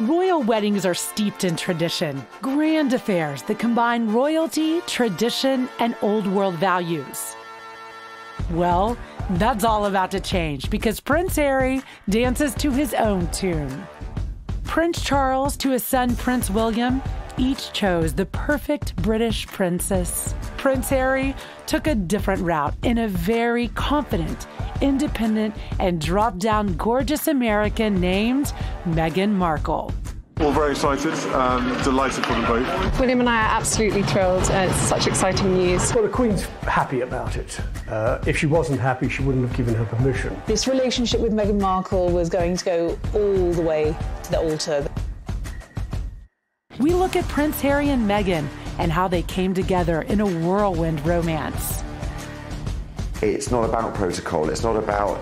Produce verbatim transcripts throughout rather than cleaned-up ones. Royal weddings are steeped in tradition, grand affairs that combine royalty, tradition, and old world values. Well, that's all about to change because Prince Harry dances to his own tune. Prince Charles to his son Prince William each chose the perfect British princess. Prince Harry took a different route in a very confident, independent, and drop-down gorgeous American named Meghan Markle. All very excited, um, delighted for them both. William and I are absolutely thrilled, and it's such exciting news. Well, the Queen's happy about it. Uh, if she wasn't happy, she wouldn't have given her permission. This relationship with Meghan Markle was going to go all the way to the altar. We look at Prince Harry and Meghan and how they came together in a whirlwind romance. It's not about protocol, it's not about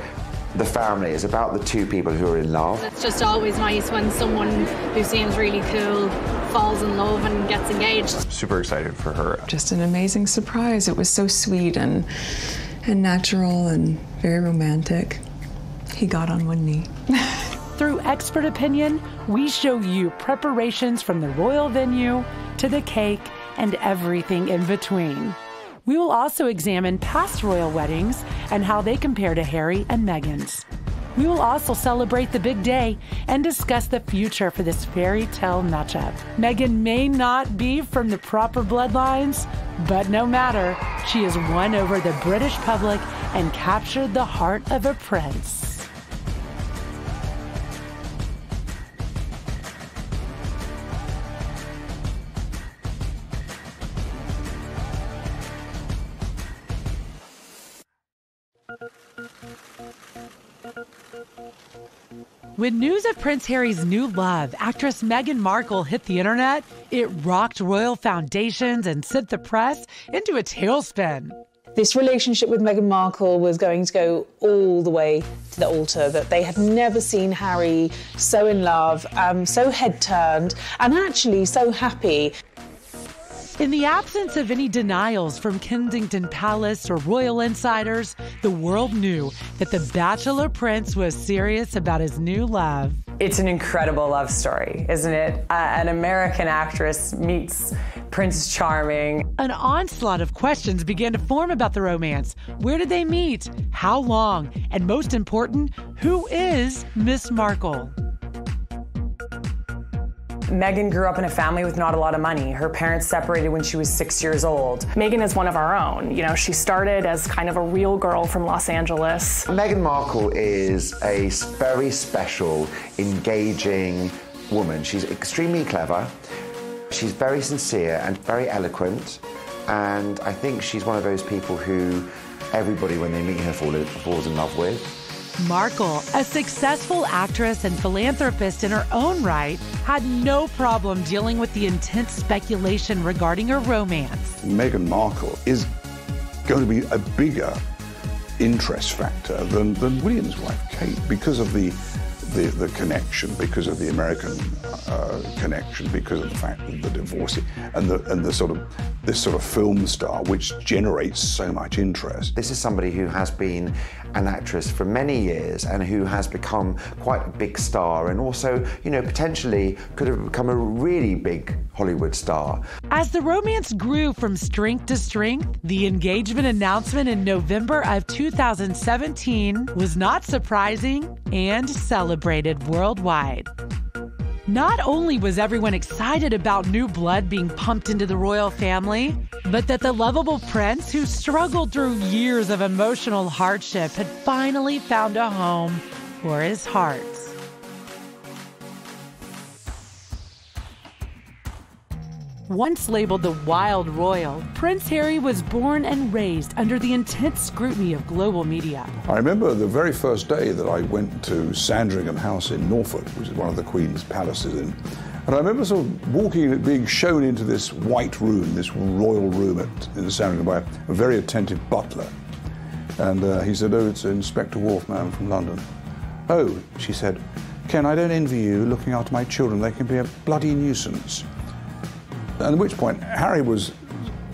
the family, it's about the two people who are in love. It's just always nice when someone who seems really cool falls in love and gets engaged. Super excited for her. Just an amazing surprise. It was so sweet and, and natural and very romantic. He got on one knee. Through expert opinion, we show you preparations from the royal venue to the cake and everything in between. We will also examine past royal weddings and how they compare to Harry and Meghan's. We will also celebrate the big day and discuss the future for this fairy tale matchup. Meghan may not be from the proper bloodlines, but no matter, she has won over the British public and captured the heart of a prince. When news of Prince Harry's new love, actress Meghan Markle, hit the internet, it rocked royal foundations and sent the press into a tailspin. This relationship with Meghan Markle was going to go all the way to the altar, that they had never seen Harry so in love, um, so head-turned, and actually so happy. In the absence of any denials from Kensington Palace or royal insiders, the world knew that the Bachelor Prince was serious about his new love. It's an incredible love story, isn't it? Uh, an American actress meets Prince Charming. An onslaught of questions began to form about the romance. Where did they meet? How long? And most important, who is Miss Markle? Meghan grew up in a family with not a lot of money. Her parents separated when she was six years old. Meghan is one of our own. You know, she started as kind of a real girl from Los Angeles. Meghan Markle is a very special, engaging woman. She's extremely clever. She's very sincere and very eloquent. And I think she's one of those people who everybody, when they meet her, falls in love with. Markle, a successful actress and philanthropist in her own right, had no problem dealing with the intense speculation regarding her romance. Meghan Markle is going to be a bigger interest factor than, than William's wife, Kate, because of the, the, the connection, because of the American uh, connection, because of the fact that the divorce and the, and the sort of, this sort of film star, which generates so much interest. This is somebody who has been an actress for many years and who has become quite a big star and also, you know, potentially could have become a really big Hollywood star. As the romance grew from strength to strength, the engagement announcement in November of two thousand seventeen was not surprising and celebrated worldwide. Not only was everyone excited about new blood being pumped into the royal family, but that the lovable prince, who struggled through years of emotional hardship, had finally found a home for his heart. Once labeled the Wild Royal, Prince Harry was born and raised under the intense scrutiny of global media. I remember the very first day that I went to Sandringham House in Norfolk, which is one of the Queen's palaces in, and I remember sort of walking and being shown into this white room, this royal room at, in Sandringham by a very attentive butler. And uh, he said, "Oh, it's Inspector Wharf, ma'am, from London." "Oh," she said, "Ken, I don't envy you looking after my children. They can be a bloody nuisance." At which point, Harry was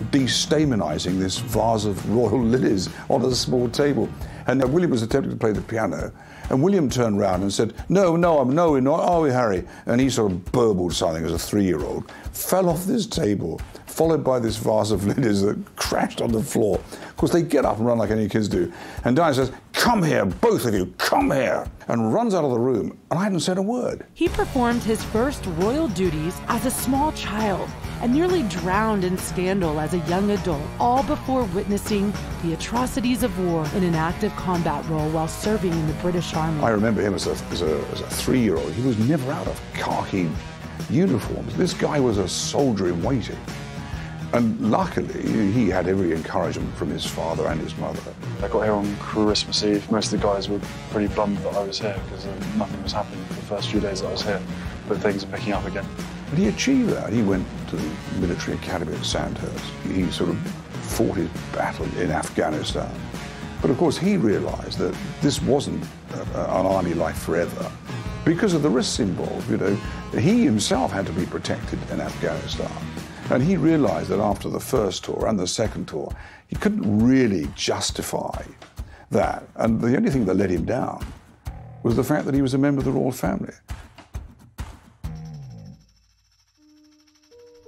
destamenizing this vase of royal lilies on a small table. And William was attempting to play the piano, and William turned round and said, no, no, I'm no, we're not, are we, Harry? And he sort of burbled something as a three-year-old, fell off this table, followed by this vase of lilies that crashed on the floor. Of course, they get up and run like any kids do. And Diana says, come here, both of you, come here, and runs out of the room, and I hadn't said a word. He performed his first royal duties as a small child and nearly drowned in scandal as a young adult, all before witnessing the atrocities of war in an active combat role while serving in the British Army. I remember him as a, as a, as a three-year-old. He was never out of khaki uniforms. This guy was a soldier in waiting. And luckily, he had every encouragement from his father and his mother. I got here on Christmas Eve. Most of the guys were pretty bummed that I was here because nothing was happening for the first few days that I was here, but things are picking up again. But he achieved that. He went to the military academy at Sandhurst. He sort of fought his battle in Afghanistan. But of course, he realized that this wasn't an army life forever. Because of the risks involved, you know, he himself had to be protected in Afghanistan. And he realized that after the first tour and the second tour, he couldn't really justify that. And the only thing that let him down was the fact that he was a member of the royal family.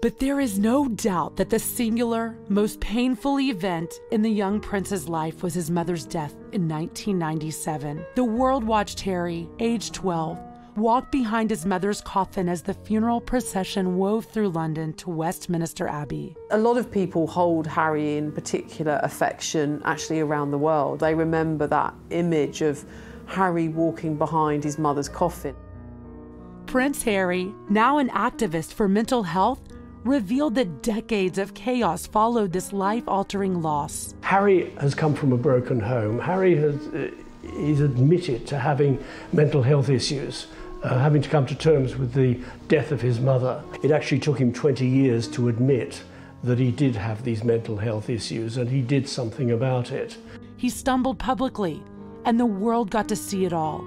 But there is no doubt that the singular, most painful event in the young prince's life was his mother's death in nineteen ninety-seven. The world watched Harry, age twelve, walked behind his mother's coffin as the funeral procession wove through London to Westminster Abbey. A lot of people hold Harry in particular affection actually around the world. They remember that image of Harry walking behind his mother's coffin. Prince Harry, now an activist for mental health, revealed that decades of chaos followed this life-altering loss. Harry has come from a broken home. Harry has uh, he's admitted to having mental health issues. Uh, having to come to terms with the death of his mother. It actually took him twenty years to admit that he did have these mental health issues and he did something about it. He stumbled publicly and the world got to see it all.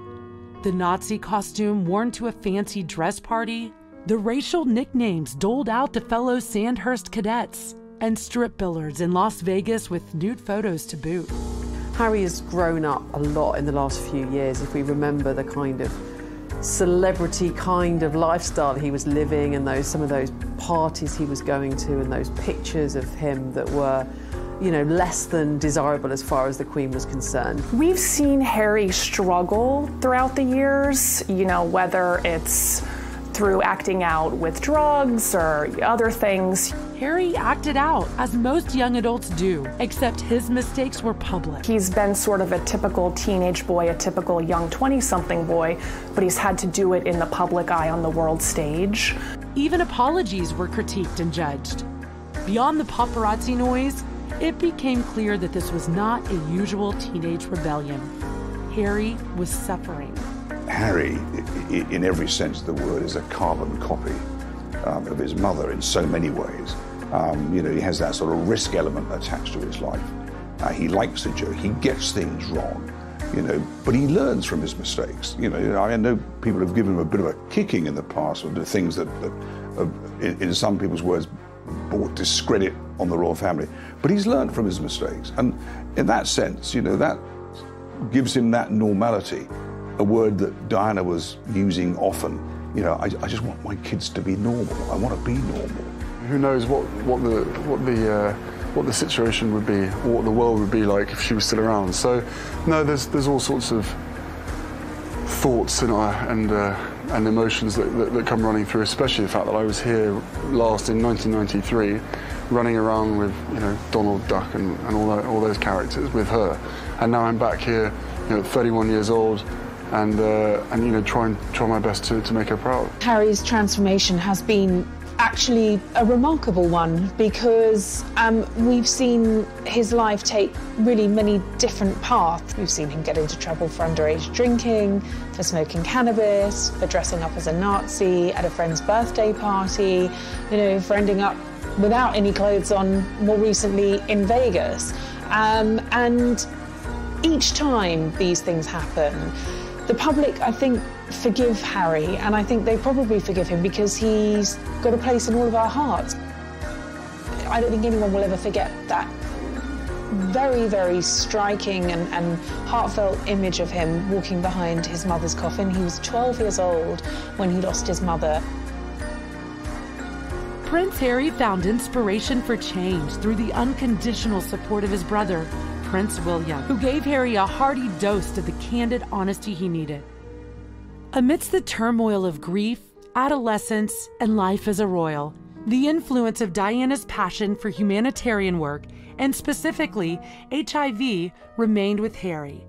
The Nazi costume worn to a fancy dress party, the racial nicknames doled out to fellow Sandhurst cadets, and strip billards in Las Vegas with nude photos to boot. Harry has grown up a lot in the last few years, if we remember the kind of celebrity kind of lifestyle he was living and those some of those parties he was going to and those pictures of him that were, you know, less than desirable as far as the Queen was concerned. We've seen Harry struggle throughout the years, you know, whether it's through acting out with drugs or other things. Harry acted out, as most young adults do, except his mistakes were public. He's been sort of a typical teenage boy, a typical young twenty-something boy, but he's had to do it in the public eye on the world stage. Even apologies were critiqued and judged. Beyond the paparazzi noise, it became clear that this was not a usual teenage rebellion. Harry was suffering. Harry, in every sense of the word, is a carbon copy um, of his mother in so many ways. Um, you know, he has that sort of risk element attached to his life. Uh, he likes to joke, he gets things wrong, you know, but he learns from his mistakes. You know, I know people have given him a bit of a kicking in the past or the things that, that uh, in, in some people's words, brought discredit on the royal family. But he's learned from his mistakes. And in that sense, you know, that gives him that normality. A word that Diana was using often, you know, I, I just want my kids to be normal. I want to be normal. Who knows what, what the what the uh, what the situation would be, or what the world would be like if she was still around. So, no, there's there's all sorts of thoughts and uh, and uh, and emotions that, that that come running through, especially the fact that I was here last in nineteen ninety-three, running around with, you know, Donald Duck and, and all that, all those characters with her, and now I'm back here, you know, thirty-one years old. And, uh, and, you know, try and try my best to, to make her proud. Harry's transformation has been actually a remarkable one because um, we've seen his life take really many different paths. We've seen him get into trouble for underage drinking, for smoking cannabis, for dressing up as a Nazi at a friend's birthday party, you know, for ending up without any clothes on more recently in Vegas. Um, and each time these things happen, the public, I think, forgive Harry, and I think they probably forgive him because he's got a place in all of our hearts. I don't think anyone will ever forget that very, very striking and, and heartfelt image of him walking behind his mother's coffin. He was twelve years old when he lost his mother. Prince Harry found inspiration for change through the unconditional support of his brother, Prince William, who gave Harry a hearty dose of the candid honesty he needed. Amidst the turmoil of grief, adolescence, and life as a royal, the influence of Diana's passion for humanitarian work, and specifically H I V, remained with Harry.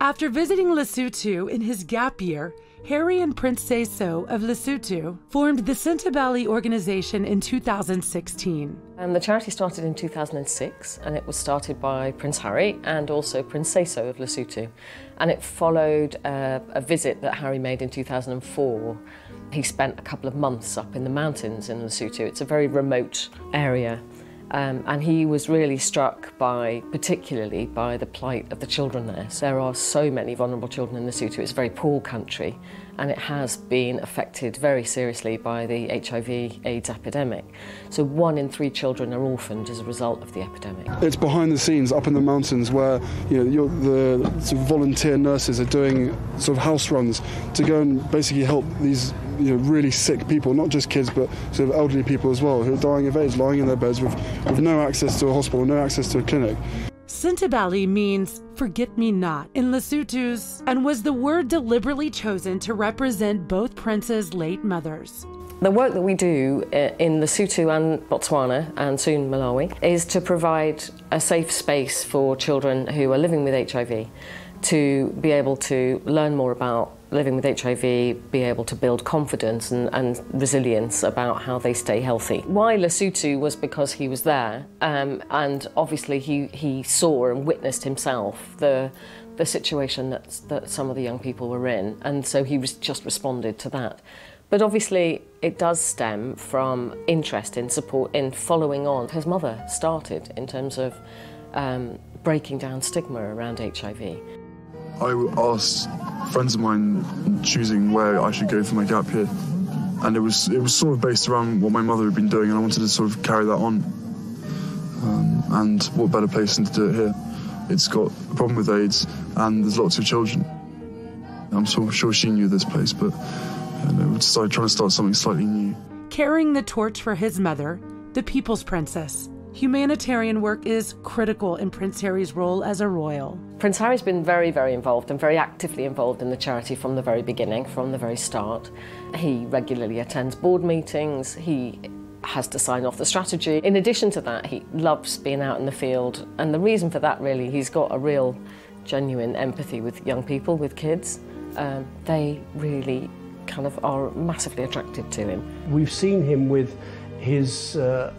After visiting Lesotho in his gap year, Harry and Prince Seeiso of Lesotho formed the Sentebale organization in two thousand sixteen. And the charity started in two thousand six, and it was started by Prince Harry and also Prince Seeiso of Lesotho. And it followed uh, a visit that Harry made in two thousand four. He spent a couple of months up in the mountains in Lesotho. It's a very remote area. Um, and he was really struck by, particularly by the plight of the children there. So there are so many vulnerable children in Lesotho. It's a very poor country, and it has been affected very seriously by the H I V AIDS epidemic. So one in three children are orphaned as a result of the epidemic. It's behind the scenes, up in the mountains, where you know you're, the sort of volunteer nurses are doing sort of house runs to go and basically help these you know, really sick people, not just kids, but sort of elderly people as well, who are dying of AIDS, lying in their beds with, with no access to a hospital, no access to a clinic. Sentebale means forget-me-not in Lesotho's, and was the word deliberately chosen to represent both princes' late mothers. The work that we do in Lesotho and Botswana, and soon Malawi, is to provide a safe space for children who are living with H I V to be able to learn more about living with H I V, be able to build confidence and, and resilience about how they stay healthy. Why Lesotho was because he was there, um, and obviously he, he saw and witnessed himself the, the situation that, that some of the young people were in, and so he was just responded to that. But obviously it does stem from interest in support, in following on. His mother started in terms of um, breaking down stigma around H I V. I asked friends of mine choosing where I should go for my gap year, and it was it was sort of based around what my mother had been doing, and I wanted to sort of carry that on. Um, and what better place than to do it here? It's got a problem with AIDS, and there's lots of children. I'm so sure she knew this place, but you know, we decided trying to start something slightly new. Carrying the torch for his mother, the People's Princess. Humanitarian work is critical in Prince Harry's role as a royal. Prince Harry's been very, very involved and very actively involved in the charity from the very beginning, from the very start. He regularly attends board meetings. He has to sign off the strategy. In addition to that, he loves being out in the field. And the reason for that, really, he's got a real, genuine empathy with young people, with kids. Um, they really kind of are massively attracted to him. We've seen him with his uh,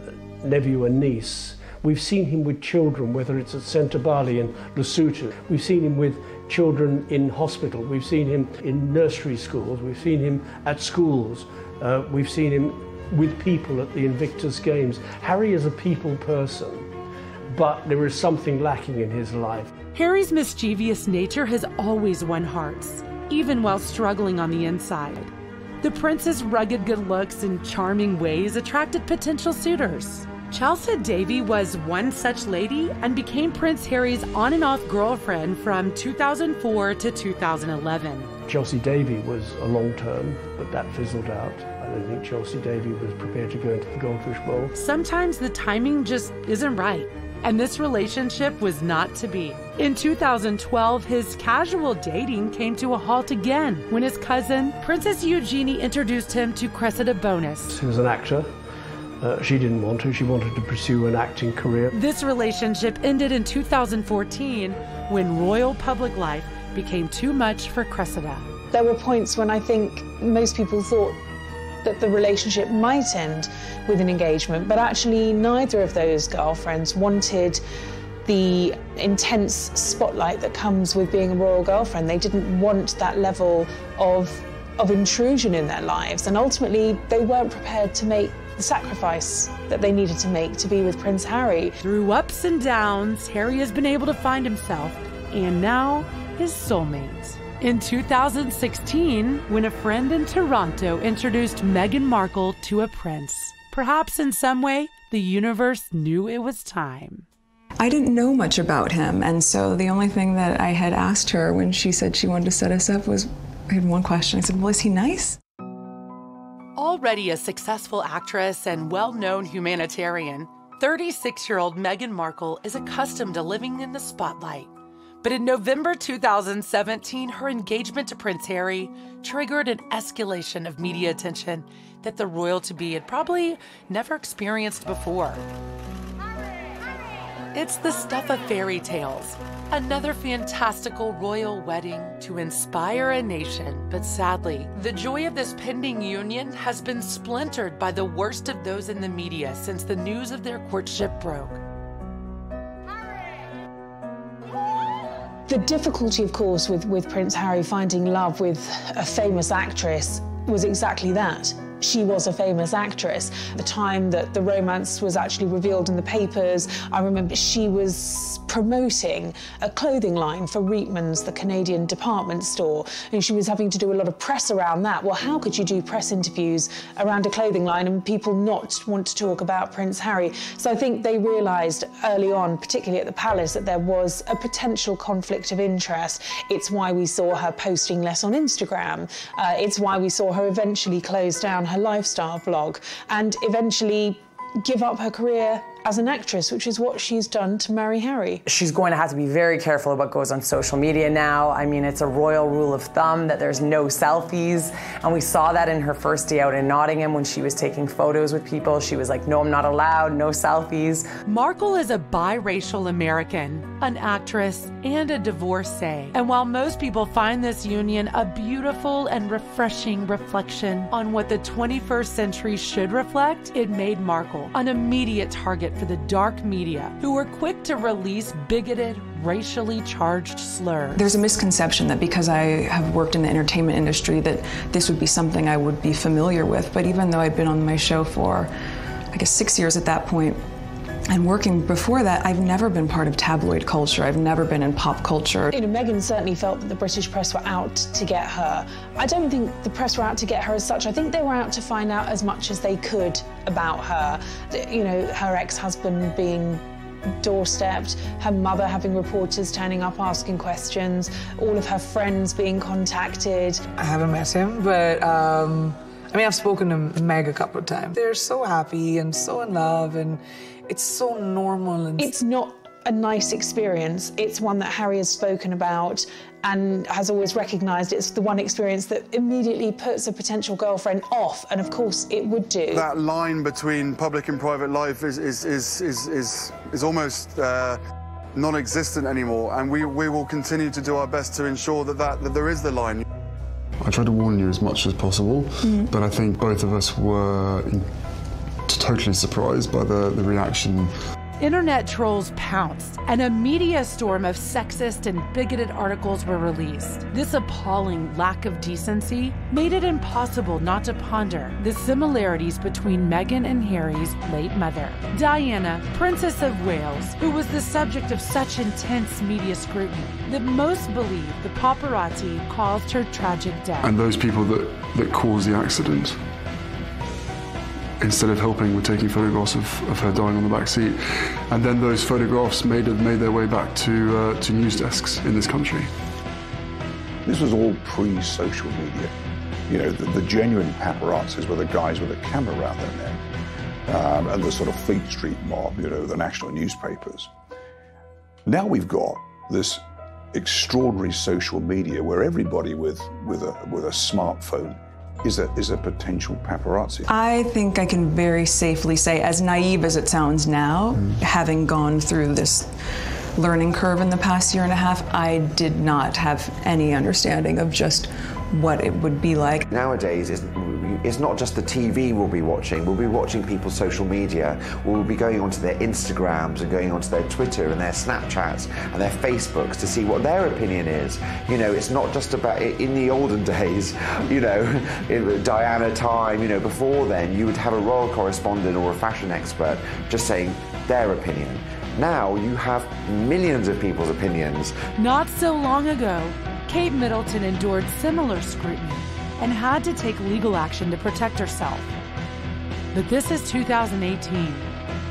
nephew and niece. We've seen him with children, whether it's at Sentebale and Lesotho. We've seen him with children in hospital. We've seen him in nursery schools. We've seen him at schools. Uh, we've seen him with people at the Invictus Games. Harry is a people person, but there is something lacking in his life. Harry's mischievous nature has always won hearts, even while struggling on the inside. The prince's rugged good looks and charming ways attracted potential suitors. Chelsy Davy was one such lady and became Prince Harry's on and off girlfriend from two thousand four to two thousand eleven. Chelsy Davy was a long term, but that fizzled out. I don't think Chelsy Davy was prepared to go into the goldfish bowl. Sometimes the timing just isn't right, and this relationship was not to be. In two thousand twelve, his casual dating came to a halt again when his cousin, Princess Eugenie, introduced him to Cressida Bonas. He was an actor. Uh, she didn't want to. She wanted to pursue an acting career. This relationship ended in two thousand fourteen when royal public life became too much for Cressida. There were points when I think most people thought that the relationship might end with an engagement, but actually neither of those girlfriends wanted the intense spotlight that comes with being a royal girlfriend. They didn't want that level of, of intrusion in their lives, and ultimately they weren't prepared to make the sacrifice that they needed to make to be with Prince Harry. Through ups and downs, Harry has been able to find himself, and now his soulmate. In two thousand sixteen, when a friend in Toronto introduced Meghan Markle to a prince, perhaps in some way, the universe knew it was time. I didn't know much about him, and so the only thing that I had asked her when she said she wanted to set us up was, I had one question. I said, well, is he nice? Already a successful actress and well-known humanitarian, thirty-six-year-old Meghan Markle is accustomed to living in the spotlight. But in November two thousand seventeen, her engagement to Prince Harry triggered an escalation of media attention that the royal-to-be had probably never experienced before. It's the stuff of fairy tales, another fantastical royal wedding to inspire a nation. But sadly, the joy of this pending union has been splintered by the worst of those in the media since the news of their courtship broke. The difficulty, of course, with, with Prince Harry finding love with a famous actress was exactly that. She was a famous actress. The time that the romance was actually revealed in the papers, I remember she was promoting a clothing line for Reitmans, the Canadian department store, and she was having to do a lot of press around that. Well, how could you do press interviews around a clothing line and people not want to talk about Prince Harry? So I think they realised early on, particularly at the palace, that there was a potential conflict of interest. It's why we saw her posting less on Instagram. Uh, it's why we saw her eventually close down her lifestyle blog and eventually give up her career as an actress, which is what she's done to marry Harry. She's going to have to be very careful about what goes on social media now. I mean, it's a royal rule of thumb that there's no selfies. And we saw that in her first day out in Nottingham when she was taking photos with people. She was like, no, I'm not allowed, no selfies. Markle is a biracial American, an actress, and a divorcee. And while most people find this union a beautiful and refreshing reflection on what the twenty-first century should reflect, it made Markle an immediate target for the dark media, who were quick to release bigoted, racially charged slurs. There's a misconception that because I have worked in the entertainment industry that this would be something I would be familiar with, but even though I'd been on my show for, I guess, six years at that point, and working before that, I've never been part of tabloid culture. I've never been in pop culture. You know, Meghan certainly felt that the British press were out to get her. I don't think the press were out to get her as such. I think they were out to find out as much as they could about her. You know, her ex-husband being doorstepped, her mother having reporters turning up asking questions, all of her friends being contacted. I haven't met him, but um, I mean, I've spoken to Meg a couple of times. They're so happy and so in love, and it's so normal. And it's not a nice experience. It's one that Harry has spoken about and has always recognised. It's the one experience that immediately puts a potential girlfriend off, and of course it would do. That line between public and private life is is is is is, is almost uh, non-existent anymore, and we we will continue to do our best to ensure that that, that there is the line. I tried to warn you as much as possible, mm-hmm. but I think both of us were in totally surprised by the, the reaction. Internet trolls pounced, and a media storm of sexist and bigoted articles were released. This appalling lack of decency made it impossible not to ponder the similarities between Meghan and Harry's late mother, Diana, Princess of Wales, who was the subject of such intense media scrutiny that most believe the paparazzi caused her tragic death. And those people that, that caused the accident, instead of helping, we're taking photographs of, of her dying on the back seat. And then those photographs made made their way back to, uh, to news desks in this country. This was all pre-social media. You know, the, the genuine paparazzis were the guys with a camera around their neck, um, and the sort of Fleet Street mob, you know, the national newspapers. Now we've got this extraordinary social media where everybody with, with, a, with a smartphone Is a, is a potential paparazzi. I think I can very safely say, as naive as it sounds now, mm. having gone through this learning curve in the past year and a half, I did not have any understanding of just what it would be like. Nowadays, it's, it's not just the T V we'll be watching. We'll be watching people's social media. We'll be going onto their Instagrams and going onto their Twitter and their Snapchats and their Facebooks to see what their opinion is. You know, it's not just about, in the olden days, you know, in Diana time, you know, before then, you would have a royal correspondent or a fashion expert just saying their opinion. Now you have millions of people's opinions. Not so long ago, Kate Middleton endured similar scrutiny and had to take legal action to protect herself. But this is two thousand eighteen,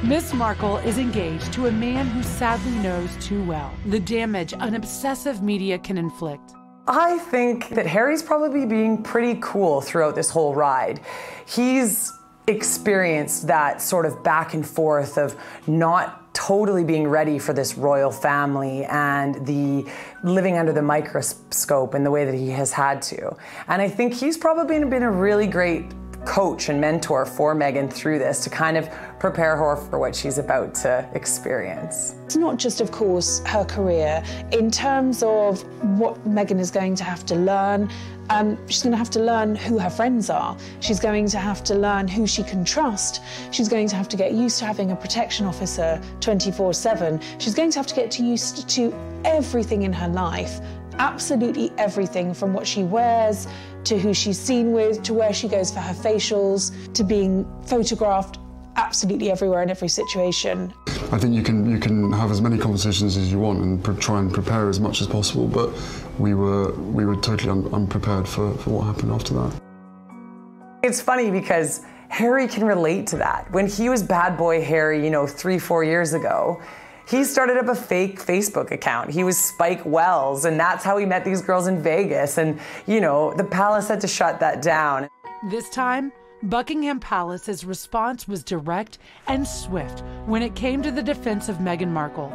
Miss Markle is engaged to a man who sadly knows too well the damage an obsessive media can inflict. I think that Harry's probably being pretty cool throughout this whole ride. He's experienced that sort of back and forth of not totally being ready for this royal family and the living under the microscope in the way that he has had to. And I think he's probably been a really great coach and mentor for Meghan through this to kind of prepare her for what she's about to experience. It's not just, of course, her career. In terms of what Meghan is going to have to learn, um, she's going to have to learn who her friends are. She's going to have to learn who she can trust. She's going to have to get used to having a protection officer twenty-four seven. She's going to have to get used to everything in her life. Absolutely everything, from what she wears, to who she's seen with, to where she goes for her facials, to being photographed absolutely everywhere in every situation. I think you can you can have as many conversations as you want and try and prepare as much as possible, but we were we were totally un unprepared for, for what happened after that. It's funny because Harry can relate to that. When he was bad boy Harry, you know, three, four years ago, he started up a fake Facebook account. He was Spike Wells, and that's how he met these girls in Vegas. And, you know, the palace had to shut that down. This time, Buckingham Palace's response was direct and swift when it came to the defense of Meghan Markle.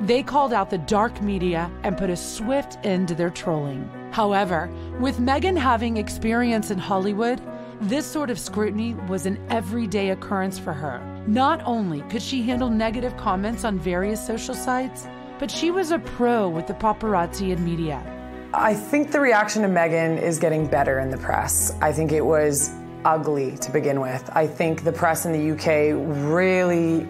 They called out the dark media and put a swift end to their trolling. However, with Meghan having experience in Hollywood, this sort of scrutiny was an everyday occurrence for her. Not only could she handle negative comments on various social sites, but she was a pro with the paparazzi and media. I think the reaction to Meghan is getting better in the press. I think it was ugly to begin with. I think the press in the U K really,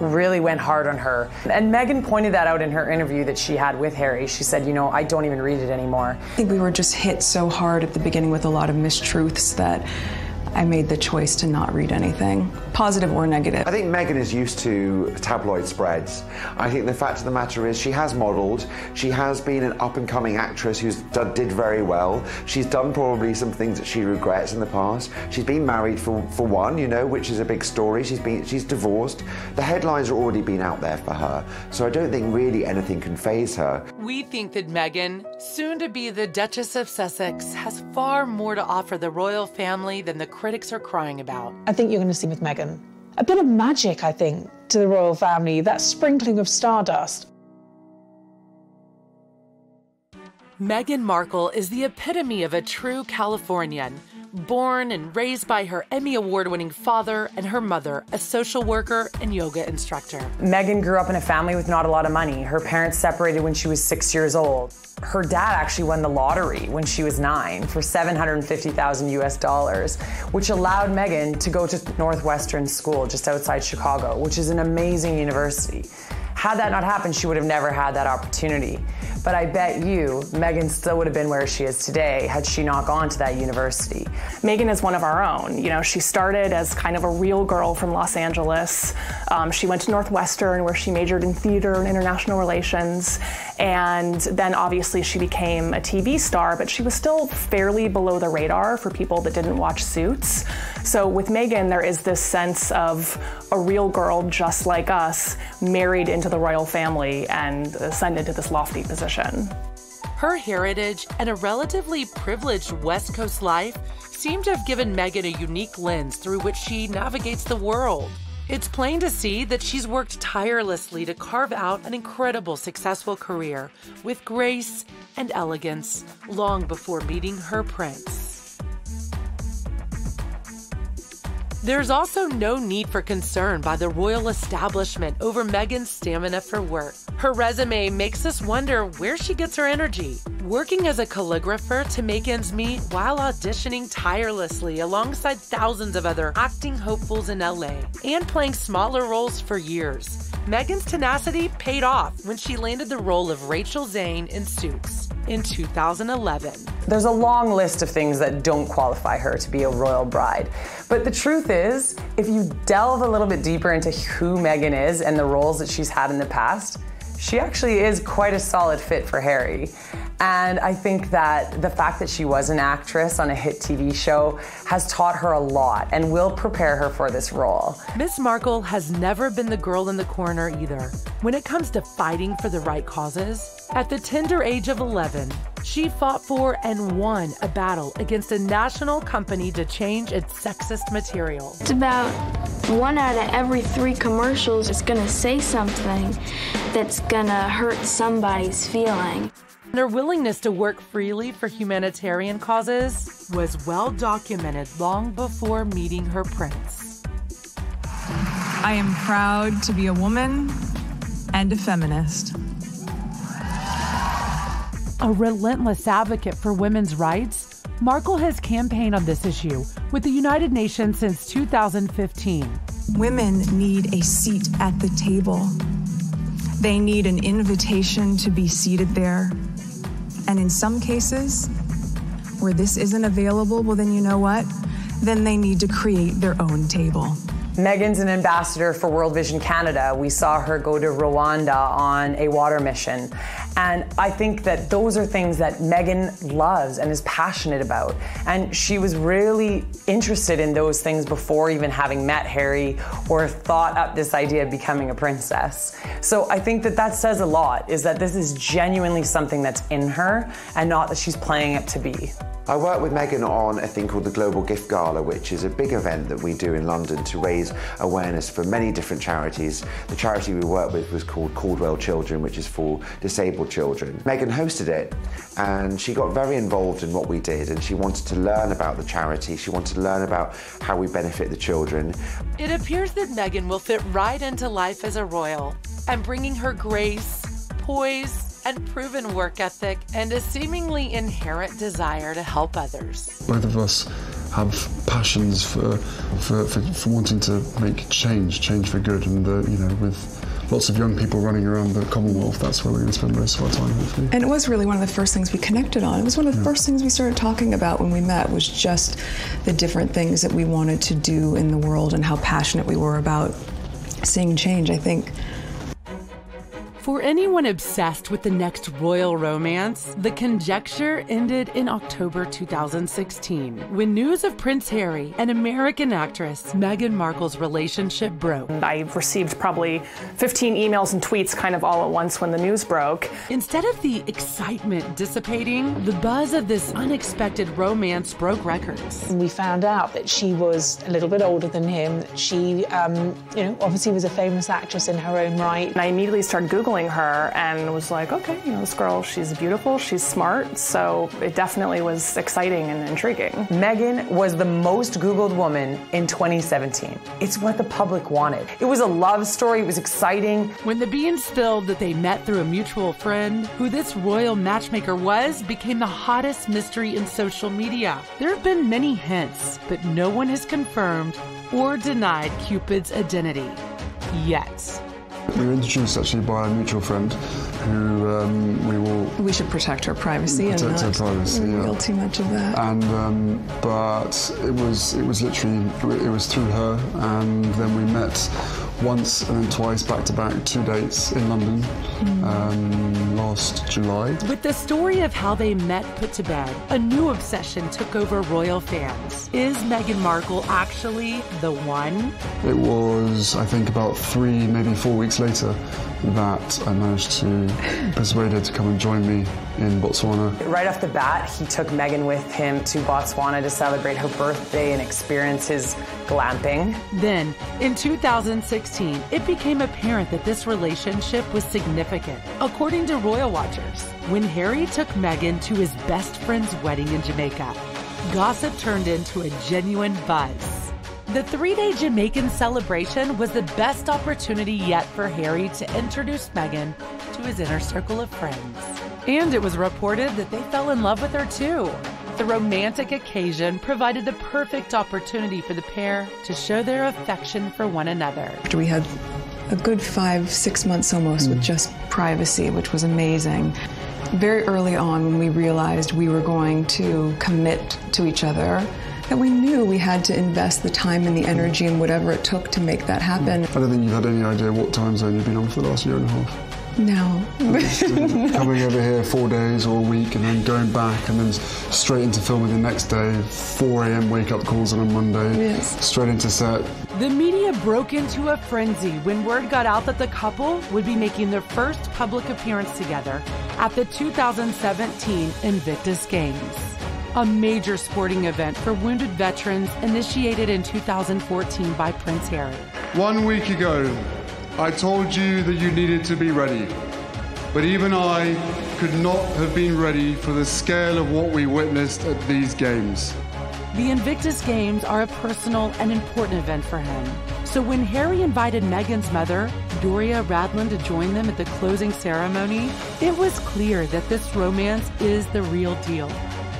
really went hard on her. And Meghan pointed that out in her interview that she had with Harry. She said, you know, I don't even read it anymore. I think we were just hit so hard at the beginning with a lot of mistruths that I made the choice to not read anything, positive or negative. I think Meghan is used to tabloid spreads. I think the fact of the matter is she has modelled. She has been an up-and-coming actress who's done, did very well. She's done probably some things that she regrets in the past. She's been married for, for one, you know, which is a big story. She's been, she's divorced. The headlines are already been out there for her. So I don't think really anything can faze her. We think that Meghan, soon to be the Duchess of Sussex, has far more to offer the royal family than the critics are crying about. I think you're going to see with Meghan a bit of magic, I think, to the royal family, that sprinkling of stardust. Meghan Markle is the epitome of a true Californian, born and raised by her Emmy Award-winning father and her mother, a social worker and yoga instructor. Meghan grew up in a family with not a lot of money. Her parents separated when she was six years old. Her dad actually won the lottery when she was nine for seven hundred fifty thousand US dollars, which allowed Meghan to go to Northwestern School just outside Chicago, which is an amazing university. Had that not happened, she would have never had that opportunity. But I bet you Meghan still would have been where she is today had she not gone to that university. Meghan is one of our own. You know, she started as kind of a real girl from Los Angeles. Um, she went to Northwestern, where she majored in theater and international relations. And then obviously she became a T V star, but she was still fairly below the radar for people that didn't watch Suits. So with Meghan, there is this sense of a real girl just like us, married into the royal family and ascended to this lofty position. Her heritage and a relatively privileged West Coast life seem to have given Meghan a unique lens through which she navigates the world. It's plain to see that she's worked tirelessly to carve out an incredible successful career with grace and elegance long before meeting her prince. There's also no need for concern by the royal establishment over Meghan's stamina for work. Her resume makes us wonder where she gets her energy. Working as a calligrapher to make ends meet while auditioning tirelessly alongside thousands of other acting hopefuls in L A and playing smaller roles for years, Meghan's tenacity paid off when she landed the role of Rachel Zane in Suits in two thousand eleven. There's a long list of things that don't qualify her to be a royal bride. But the truth is, if you delve a little bit deeper into who Meghan is and the roles that she's had in the past, she actually is quite a solid fit for Harry. And I think that the fact that she was an actress on a hit T V show has taught her a lot and will prepare her for this role. Miss Markle has never been the girl in the corner either. When it comes to fighting for the right causes, at the tender age of eleven, she fought for and won a battle against a national company to change its sexist material. It's about one out of every three commercials is gonna say something that's gonna hurt somebody's feeling. And her willingness to work freely for humanitarian causes was well documented long before meeting her prince. I am proud to be a woman and a feminist. A relentless advocate for women's rights, Markle has campaigned on this issue with the United Nations since two thousand fifteen. Women need a seat at the table. They need an invitation to be seated there. And in some cases, where this isn't available, well, then you know what? Then they need to create their own table. Meghan's an ambassador for World Vision Canada. We saw her go to Rwanda on a water mission. And I think that those are things that Meghan loves and is passionate about. And she was really interested in those things before even having met Harry or thought up this idea of becoming a princess. So I think that that says a lot, is that this is genuinely something that's in her and not that she's playing it to be. I work with Meghan on a thing called the Global Gift Gala, which is a big event that we do in London to raise awareness for many different charities. The charity we work with was called Caldwell Children, which is for disabled children. Meghan hosted it, and she got very involved in what we did, and she wanted to learn about the charity. She wanted to learn about how we benefit the children. It appears that Meghan will fit right into life as a royal, and bringing her grace, poise, and proven work ethic, and a seemingly inherent desire to help others. Both of us have passions for, for, for, for wanting to make change, change for good, and uh, you know, with lots of young people running around the Commonwealth, that's where we're going to spend most of our time, hopefully. And it was really one of the first things we connected on. It was one of the yeah. first things we started talking about when we met, was just the different things that we wanted to do in the world and how passionate we were about seeing change, I think. For anyone obsessed with the next royal romance, the conjecture ended in October two thousand sixteen, when news of Prince Harry and American actress Meghan Markle's relationship broke. I received probably fifteen emails and tweets kind of all at once when the news broke. Instead of the excitement dissipating, the buzz of this unexpected romance broke records. We found out that she was a little bit older than him. She, um, you know, obviously was a famous actress in her own right. And I immediately started Googling her and was like, okay, you know, this girl, she's beautiful, she's smart, so it definitely was exciting and intriguing. Meghan was the most Googled woman in twenty seventeen. It's what the public wanted. It was a love story, it was exciting. When the beans spilled that they met through a mutual friend, who this royal matchmaker was became the hottest mystery in social media. There have been many hints, but no one has confirmed or denied Cupid's identity yet. We were introduced actually by a mutual friend who um, we will... We should protect her privacy protect and not her privacy, reveal yeah. too much of that. And, um, but it was, it was literally, it was through her, and then we met once and then twice back to back, two dates in London mm. um, last July. With the story of how they met put to bed, a new obsession took over royal fans. Is Meghan Markle actually the one? It was, I think, about three, maybe four weeks later that I managed to persuade her to come and join me in Botswana. Right off the bat, he took Meghan with him to Botswana to celebrate her birthday and experience his glamping. Then, in two thousand sixteen, it became apparent that this relationship was significant, according to royal watchers, when Harry took Meghan to his best friend's wedding in Jamaica. Gossip turned into a genuine buzz. The three-day Jamaican celebration was the best opportunity yet for Harry to introduce Meghan to his inner circle of friends. And it was reported that they fell in love with her too. The romantic occasion provided the perfect opportunity for the pair to show their affection for one another. We had a good five, six months almost mm. with just privacy, which was amazing. Very early on, when we realized we were going to commit to each other, that we knew we had to invest the time and the energy and whatever it took to make that happen. I don't think you've had any idea what time zone you've been on for the last year and a half. No. Coming over here four days or a week and then going back and then straight into filming the next day, four a m wake-up calls on a Monday, yes. Straight into set. The media broke into a frenzy when word got out that the couple would be making their first public appearance together at the two thousand seventeen Invictus Games, a major sporting event for wounded veterans initiated in two thousand fourteen by Prince Harry. One week ago, I told you that you needed to be ready, but even I could not have been ready for the scale of what we witnessed at these games. The Invictus Games are a personal and important event for him. So when Harry invited Meghan's mother, Doria Radlin, to join them at the closing ceremony, it was clear that this romance is the real deal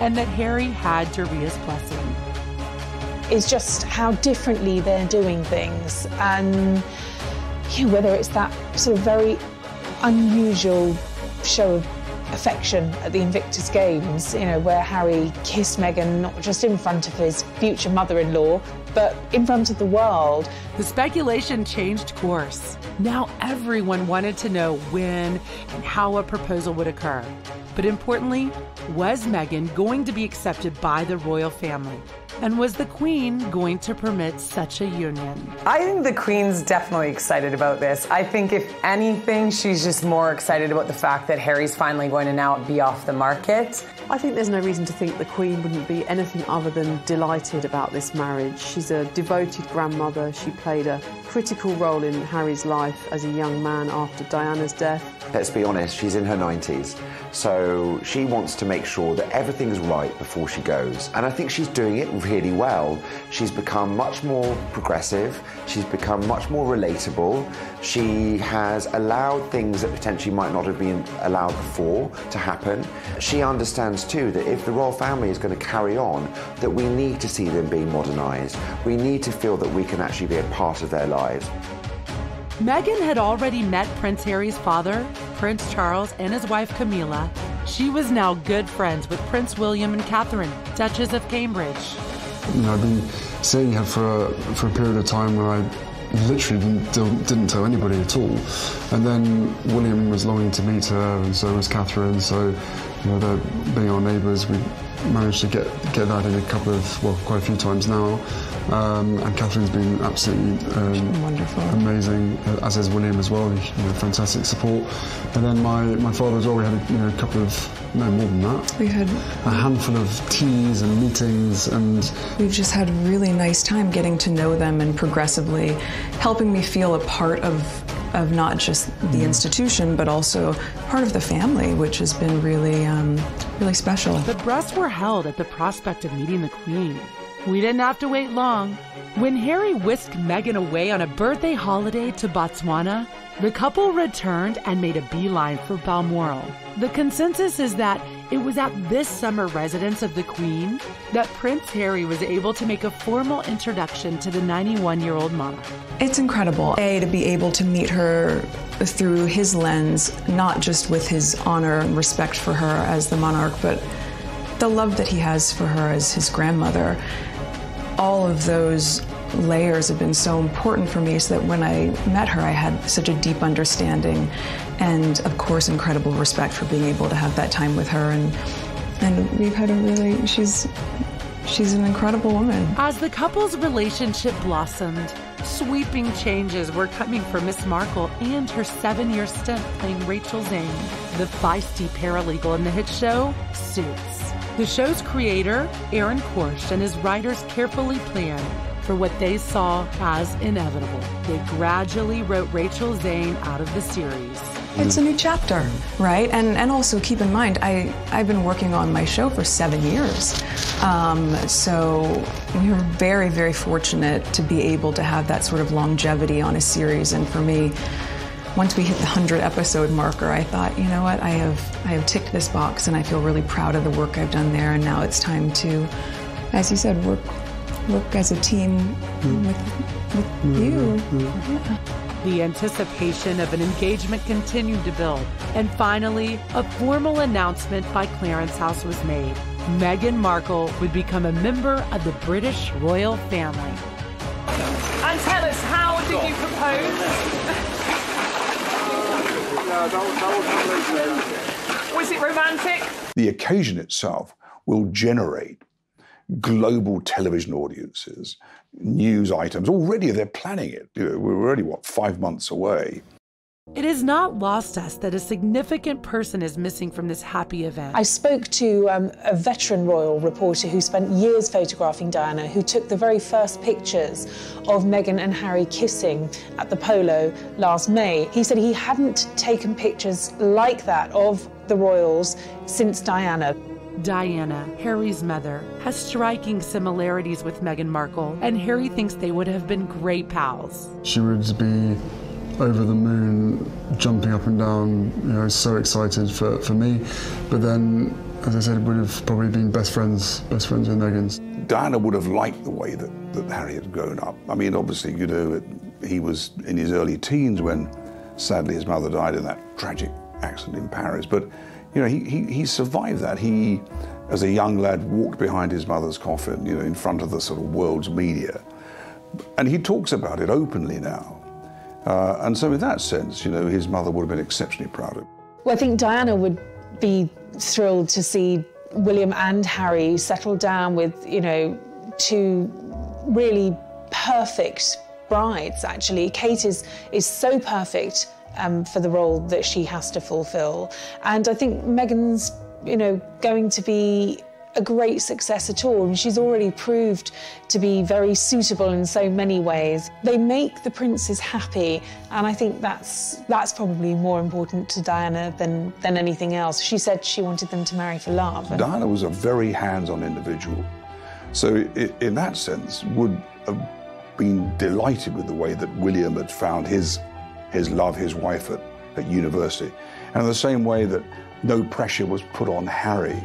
and that Harry had Doria's blessing. It's just how differently they're doing things, and you know, whether it's that sort of very unusual show of affection at the Invictus Games, you know, where Harry kissed Meghan not just in front of his future mother-in-law, but in front of the world. The speculation changed course. Now everyone wanted to know when and how a proposal would occur. But importantly, was Meghan going to be accepted by the royal family? And was the Queen going to permit such a union? I think the Queen's definitely excited about this. I think if anything, she's just more excited about the fact that Harry's finally going to now be off the market. I think there's no reason to think the Queen wouldn't be anything other than delighted about this marriage. She's a devoted grandmother. She played a critical role in Harry's life as a young man after Diana's death. Let's be honest, she's in her nineties, so she wants to make sure that everything's right before she goes. And I think she's doing it really well. She's become much more progressive. She's become much more relatable. She has allowed things that potentially might not have been allowed before to happen. She understands too that if the royal family is going to carry on, that we need to see them being modernized. We need to feel that we can actually be a part of their lives. Meghan had already met Prince Harry's father, Prince Charles, and his wife Camilla. She was now good friends with Prince William and Catherine, Duchess of Cambridge. You know, I've been seeing her for a, for a period of time where I literally didn't, didn't tell anybody at all. And then William was longing to meet her, and so was Catherine. So, you know, they're being our neighbours, we managed to get get that in a couple of, well, quite a few times now. Um, and Catherine's been absolutely um, wonderful, amazing, as has William as well. You know, fantastic support. And then my, my father as well. We had, you know, a couple of, no, more than that. We had a handful of teas and meetings, and we've just had a really nice time getting to know them and progressively helping me feel a part of of not just the institution, but also part of the family, which has been really, um, really special. The breasts were held at the prospect of meeting the Queen. We didn't have to wait long. When Harry whisked Meghan away on a birthday holiday to Botswana, the couple returned and made a beeline for Balmoral. The consensus is that it was at this summer residence of the Queen that Prince Harry was able to make a formal introduction to the ninety-one-year-old monarch. It's incredible, A, to be able to meet her through his lens, not just with his honor and respect for her as the monarch, but the love that he has for her as his grandmother. All of those layers have been so important for me, so that when I met her, I had such a deep understanding and, of course, incredible respect for being able to have that time with her. And and we've had a really, she's, she's an incredible woman. As the couple's relationship blossomed, sweeping changes were coming for Miss Markle and her seven-year stint playing Rachel Zane, the feisty paralegal in the hit show, Suits. The show's creator, Aaron Korsh, and his writers carefully planned for what they saw as inevitable. They gradually wrote Rachel Zane out of the series. It's a new chapter, right? And and also keep in mind, I, I've been working on my show for seven years. Um, so we're very, very fortunate to be able to have that sort of longevity on a series. And for me, once we hit the hundred episode marker, I thought, you know what, I have, I have ticked this box, and I feel really proud of the work I've done there. And now it's time to, as you said, work work as a team mm. with, with mm. you. Mm. Yeah. The anticipation of an engagement continued to build, and finally, a formal announcement by Clarence House was made. Meghan Markle would become a member of the British royal family. And tell us, how did you propose? no, don't, don't no. Was it romantic? The occasion itself will generate global television audiences, news items. Already they're planning it. We're already, what, five months away. It is not lost us that a significant person is missing from this happy event. I spoke to um, a veteran royal reporter who spent years photographing Diana, who took the very first pictures of Meghan and Harry kissing at the Polo last May. He said he hadn't taken pictures like that of the royals since Diana. Diana, Harry's mother, has striking similarities with Meghan Markle, and Harry thinks they would have been great pals. She would be over the moon, jumping up and down, you know, so excited for, for me. But then, as I said, would have probably been best friends, best friends with Meghan's. Diana would have liked the way that, that Harry had grown up. I mean, obviously, you know, he was in his early teens when, sadly, his mother died in that tragic accident in Paris. But, you know, he, he, he survived that. He, as a young lad, walked behind his mother's coffin, you know, in front of the sort of world's media. And he talks about it openly now. Uh, and so in that sense, you know, his mother would have been exceptionally proud of him. Well, I think Diana would be thrilled to see William and Harry settle down with, you know, two really perfect brides, actually. Kate is, is so perfect um, for the role that she has to fulfil. And I think Meghan's, you know, going to be a great success at all, and she's already proved to be very suitable in so many ways. They make the princes happy, and I think that's that's probably more important to Diana than, than anything else. She said she wanted them to marry for love. And Diana was a very hands-on individual, so it, in that sense would have been delighted with the way that William had found his, his love, his wife at, at university. And in the same way that no pressure was put on Harry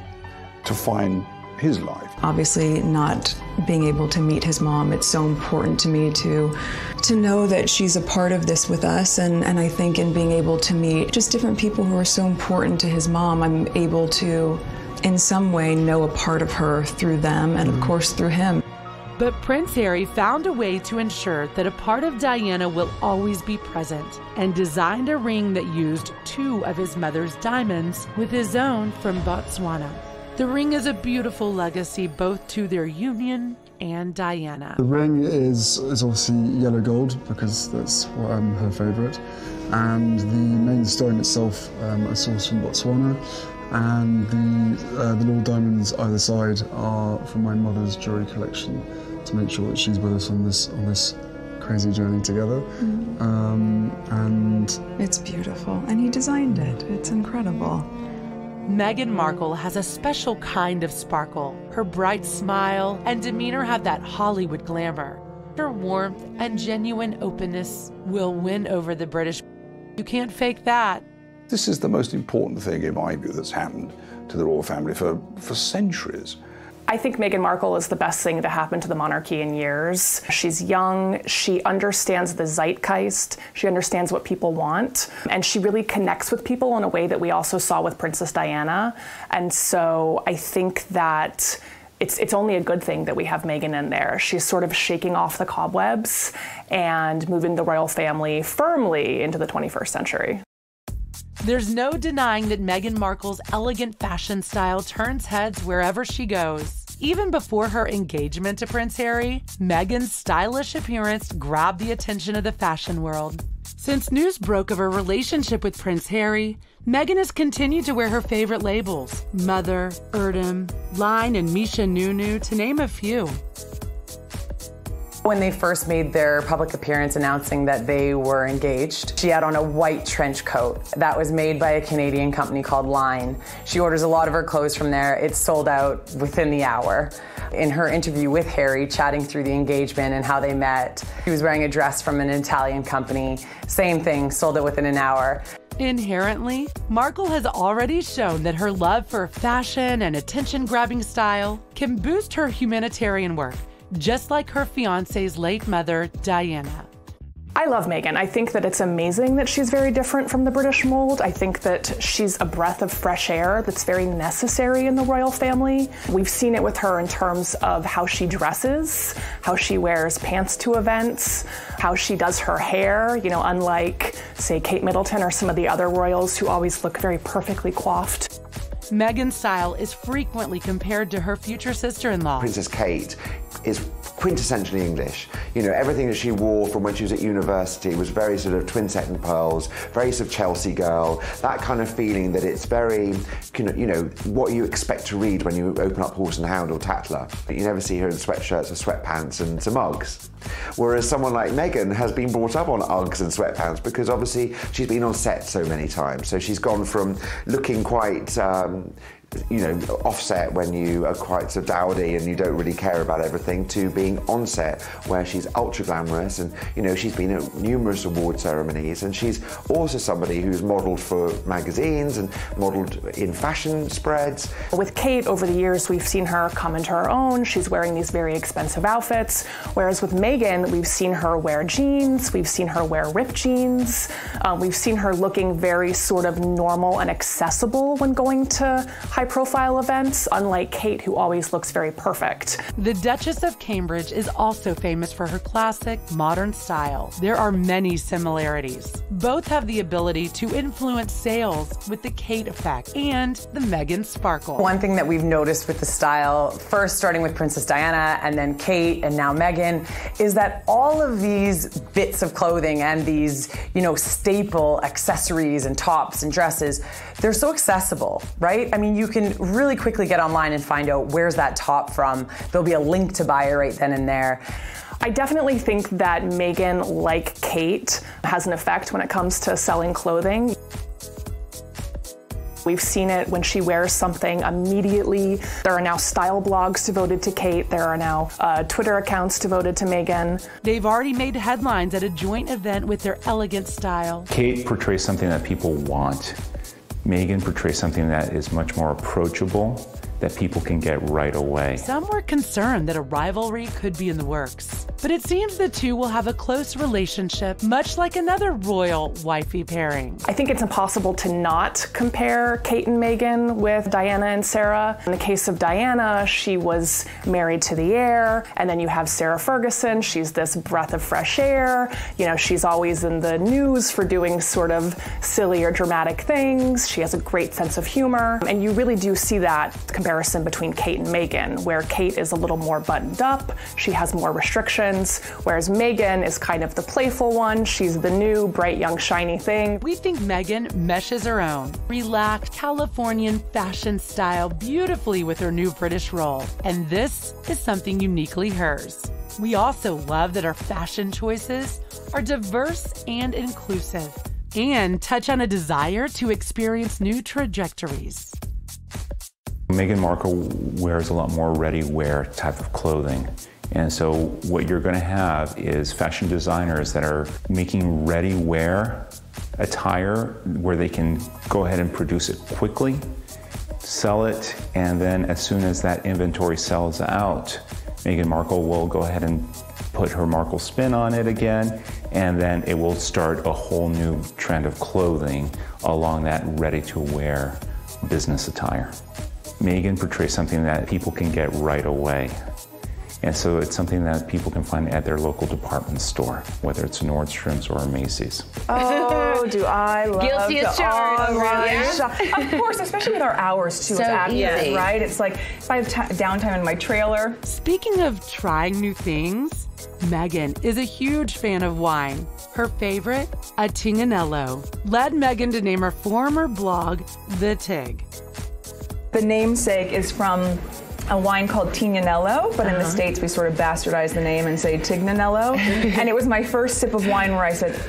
to find his life. Obviously, not being able to meet his mom, it's so important to me to to know that she's a part of this with us, and, and I think in being able to meet just different people who are so important to his mom, I'm able to, in some way, know a part of her through them and, of course, through him. But Prince Harry found a way to ensure that a part of Diana will always be present, and designed a ring that used two of his mother's diamonds with his own from Botswana. The ring is a beautiful legacy, both to their union and Diana. The ring is, is obviously yellow gold, because that's what, um, her favourite. And the main stone itself um, is sourced from Botswana. And the, uh, the little diamonds either side are from my mother's jewellery collection, to make sure that she's with us on this, on this crazy journey together. Mm. Um, and it's beautiful, and he designed it. It's incredible. Meghan Markle has a special kind of sparkle. Her bright smile and demeanor have that Hollywood glamour. Her warmth and genuine openness will win over the British. You can't fake that. This is the most important thing, in my view, that's happened to the royal family for, for centuries. I think Meghan Markle is the best thing to happen to the monarchy in years. She's young, she understands the zeitgeist, she understands what people want, and she really connects with people in a way that we also saw with Princess Diana. And so I think that it's, it's only a good thing that we have Meghan in there. She's sort of shaking off the cobwebs and moving the royal family firmly into the twenty-first century. There's no denying that Meghan Markle's elegant fashion style turns heads wherever she goes. Even before her engagement to Prince Harry, Meghan's stylish appearance grabbed the attention of the fashion world. Since news broke of her relationship with Prince Harry, Meghan has continued to wear her favorite labels, Mother, Erdem, Line, and Misha Nunu, to name a few. When they first made their public appearance announcing that they were engaged, she had on a white trench coat that was made by a Canadian company called Line. She orders a lot of her clothes from there. It's sold out within the hour. In her interview with Harry, chatting through the engagement and how they met, she was wearing a dress from an Italian company. Same thing, sold it within an hour. Inherently, Markle has already shown that her love for fashion and attention-grabbing style can boost her humanitarian work, just like her fiancé's late mother, Diana. I love Meghan. I think that it's amazing that she's very different from the British mold. I think that she's a breath of fresh air that's very necessary in the royal family. We've seen it with her in terms of how she dresses, how she wears pants to events, how she does her hair, you know, unlike, say, Kate Middleton or some of the other royals who always look very perfectly coiffed. Meghan's style is frequently compared to her future sister-in-law. Princess Kate is quintessentially English. You know, everything that she wore from when she was at university was very sort of twin set and pearls, very sort of Chelsea girl, that kind of feeling that it's very, you know, what you expect to read when you open up Horse and Hound or Tatler. But you never see her in sweatshirts or sweatpants and some Uggs. Whereas someone like Meghan has been brought up on Uggs and sweatpants because obviously she's been on set so many times. So she's gone from looking quite, um, you know, offset when you are quite so dowdy and you don't really care about everything, to being on set where she's ultra glamorous. And, you know, she's been at numerous award ceremonies, and she's also somebody who's modelled for magazines and modelled in fashion spreads. With Kate, over the years, we've seen her come into her own. She's wearing these very expensive outfits, whereas with Meghan, we've seen her wear jeans, we've seen her wear ripped jeans, uh, we've seen her looking very sort of normal and accessible when going to high-profile events, unlike Kate, who always looks very perfect. The Duchess of Cambridge is also famous for her classic, modern style. There are many similarities. Both have the ability to influence sales with the Kate effect and the Meghan sparkle. One thing that we've noticed with the style, first starting with Princess Diana and then Kate and now Meghan, is that all of these bits of clothing and these, you know, staple accessories and tops and dresses, they're so accessible, right? I mean, you can really quickly get online and find out where's that top from. There'll be a link to buy it right then and there. I definitely think that Meghan, like Kate, has an effect when it comes to selling clothing. We've seen it when she wears something immediately. There are now style blogs devoted to Kate. There are now uh, Twitter accounts devoted to Meghan. They've already made headlines at a joint event with their elegant style. Kate portrays something that people want. Meghan portrays something that is much more approachable, that people can get right away. Some were concerned that a rivalry could be in the works, but it seems the two will have a close relationship, much like another royal wifey pairing. I think it's impossible to not compare Kate and Meghan with Diana and Sarah. In the case of Diana, she was married to the heir, and then you have Sarah Ferguson. She's this breath of fresh air. You know, she's always in the news for doing sort of silly or dramatic things. She has a great sense of humor, and you really do see that compared comparison between Kate and Meghan, where Kate is a little more buttoned up, she has more restrictions, whereas Meghan is kind of the playful one, she's the new, bright, young, shiny thing. We think Meghan meshes her own relaxed Californian fashion style beautifully with her new British role, and this is something uniquely hers. We also love that our fashion choices are diverse and inclusive, and touch on a desire to experience new trajectories. Meghan Markle wears a lot more ready-wear type of clothing. And so what you're going to have is fashion designers that are making ready-wear attire where they can go ahead and produce it quickly, sell it, and then as soon as that inventory sells out, Meghan Markle will go ahead and put her Markle spin on it again, and then it will start a whole new trend of clothing along that ready-to-wear business attire. Meghan portrays something that people can get right away. And so it's something that people can find at their local department store, whether it's Nordstrom's or Macy's. Oh, do I love Guilty as charged. Yeah. Of course, especially with our hours, too, so it's accurate, easy. Right? It's like, if I have downtime in my trailer. Speaking of trying new things, Meghan is a huge fan of wine. Her favorite, a Tignanello, led Meghan to name her former blog, The Tig. The namesake is from a wine called Tignanello, but uh-huh. in the States we sort of bastardize the name and say Tignanello. And it was my first sip of wine where I said,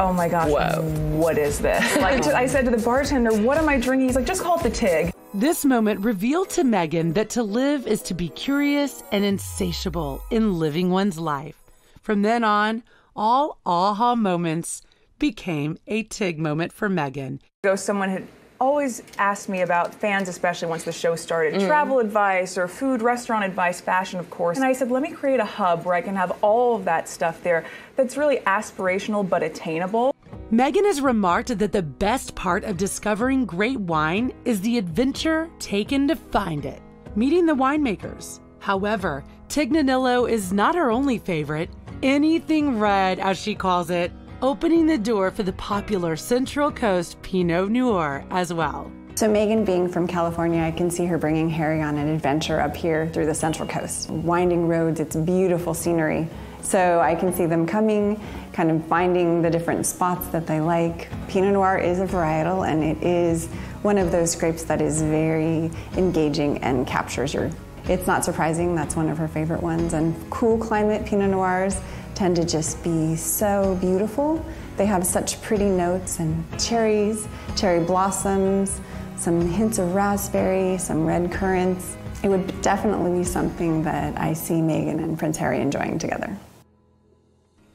oh my gosh, whoa, what is this? Like, I said to the bartender, what am I drinking? He's like, just call it the Tig. This moment revealed to Meghan that to live is to be curious and insatiable in living one's life. From then on, all aha moments became a Tig moment for Meghan. So someone had always asked me about, fans especially once the show started, mm. travel advice or food, restaurant advice, fashion, of course. And I said, let me create a hub where I can have all of that stuff there that's really aspirational but attainable. Meghan has remarked that the best part of discovering great wine is the adventure taken to find it, meeting the winemakers. However, Tignanello is not her only favorite. Anything red, as she calls it, opening the door for the popular Central Coast Pinot Noir as well. So Meghan being from California, I can see her bringing Harry on an adventure up here through the Central Coast. Winding roads, it's beautiful scenery. So I can see them coming, kind of finding the different spots that they like. Pinot Noir is a varietal, and it is one of those grapes that is very engaging and captures your... It's not surprising, that's one of her favorite ones. And cool climate Pinot Noirs tend to just be so beautiful. They have such pretty notes and cherries, cherry blossoms, some hints of raspberry, some red currants. It would definitely be something that I see Meghan and Prince Harry enjoying together.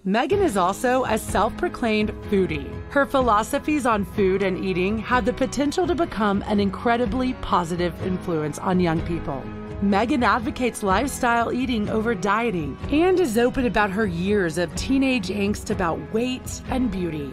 Meghan is also a self-proclaimed foodie. Her philosophies on food and eating have the potential to become an incredibly positive influence on young people. Meghan advocates lifestyle eating over dieting and is open about her years of teenage angst about weight and beauty.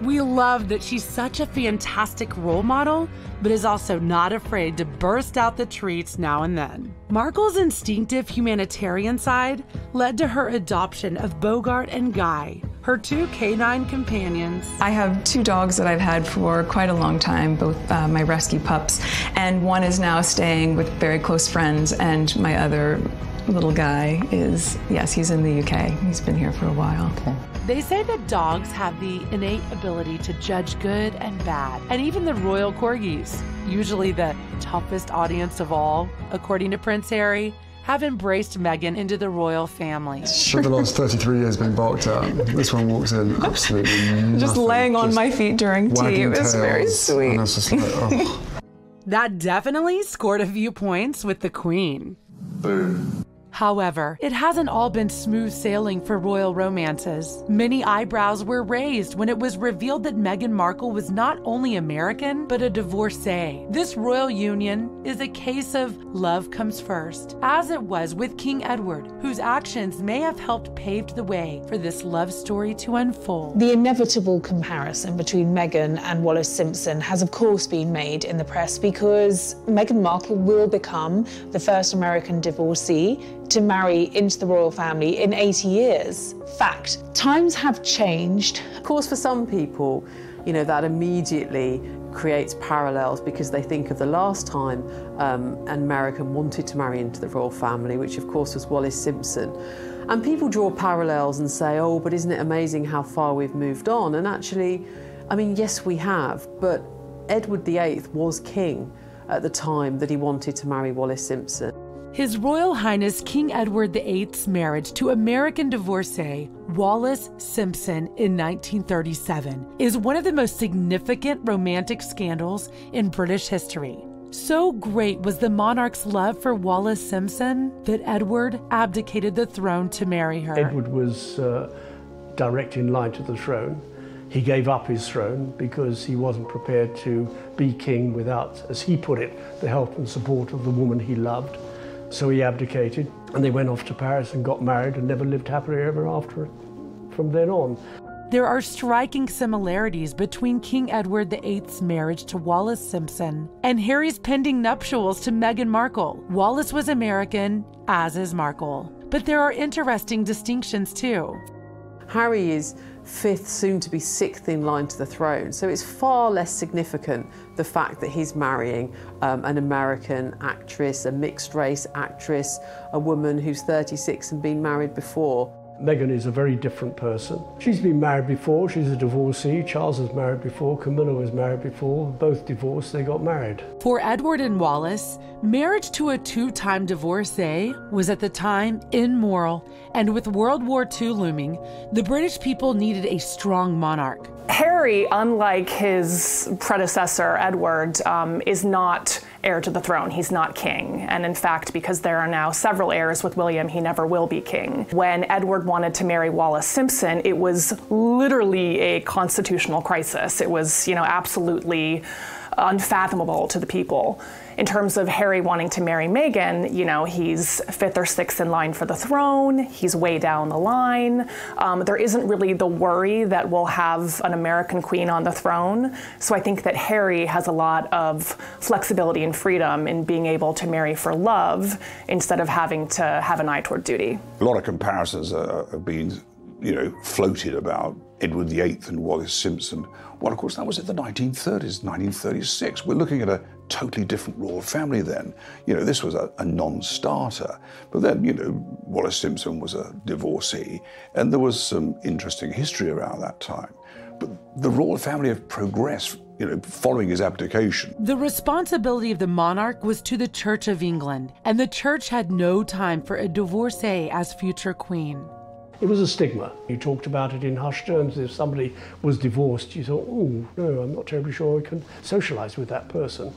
We love that she's such a fantastic role model, but is also not afraid to burst out the treats now and then. Markle's instinctive humanitarian side led to her adoption of Bogart and Guy, her two canine companions. I have two dogs that I've had for quite a long time, both uh, my rescue pups, and one is now staying with very close friends, and my other little guy is, yes, he's in the U K. He's been here for a while. Okay. They say that dogs have the innate ability to judge good and bad, and even the royal corgis, usually the toughest audience of all, according to Prince Harry, have embraced Meghan into the royal family. For the last thirty-three years been barked at, this one walks in absolutely nothing, just laying on just my feet during tea. It was very sweet. And I was just like, oh. That definitely scored a few points with the Queen. Boom. However, it hasn't all been smooth sailing for royal romances. Many eyebrows were raised when it was revealed that Meghan Markle was not only American, but a divorcee. This royal union is a case of love comes first, as it was with King Edward, whose actions may have helped pave the way for this love story to unfold. The inevitable comparison between Meghan and Wallis Simpson has of course been made in the press because Meghan Markle will become the first American divorcee to marry into the royal family in eighty years. Fact. Times have changed. Of course, for some people, you know, that immediately creates parallels because they think of the last time um, an American wanted to marry into the royal family, which of course was Wallis Simpson. And people draw parallels and say, oh, but isn't it amazing how far we've moved on? And actually, I mean, yes, we have, but Edward the eighth was king at the time that he wanted to marry Wallis Simpson. His Royal Highness King Edward the eighth's marriage to American divorcee Wallis Simpson in nineteen thirty-seven is one of the most significant romantic scandals in British history. So great was the monarch's love for Wallis Simpson that Edward abdicated the throne to marry her. Edward was uh, direct in line to the throne. He gave up his throne because he wasn't prepared to be king without, as he put it, the help and support of the woman he loved. So he abdicated, and they went off to Paris and got married and never lived happily ever after from then on. There are striking similarities between King Edward the eighth's marriage to Wallis Simpson and Harry's pending nuptials to Meghan Markle. Wallis was American, as is Markle. But there are interesting distinctions too. Harry is fifth, soon to be sixth in line to the throne, so it's far less significant the fact that he's marrying um, an American actress, a mixed race actress, a woman who's thirty-six and been married before. Meghan is a very different person. She's been married before, she's a divorcee. Charles was married before, Camilla was married before, both divorced, they got married. For Edward and Wallis, marriage to a two-time divorcee was at the time immoral, and with World War Two looming, the British people needed a strong monarch. Harry, unlike his predecessor, Edward, um, is not heir to the throne. He's not king. And in fact, because there are now several heirs with William, he never will be king. When Edward wanted to marry Wallis Simpson, it was literally a constitutional crisis. It was, you know, absolutely unfathomable to the people. In terms of Harry wanting to marry Meghan, you know, he's fifth or sixth in line for the throne. He's way down the line. Um, there isn't really the worry that we'll have an American queen on the throne. So I think that Harry has a lot of flexibility and freedom in being able to marry for love instead of having to have an eye toward duty. A lot of comparisons are uh, being, you know, floated about Edward the eighth and Wallis Simpson. Well, of course, that was in the nineteen thirties, nineteen thirty-six. We're looking at a totally different royal family then. You know, this was a, a non-starter. But then, you know, Wallis Simpson was a divorcee, and there was some interesting history around that time. But the royal family have progressed, you know, following his abdication. The responsibility of the monarch was to the Church of England, and the Church had no time for a divorcee as future queen. It was a stigma. You talked about it in hushed terms. If somebody was divorced, you thought, oh, no, I'm not terribly sure I can socialise with that person.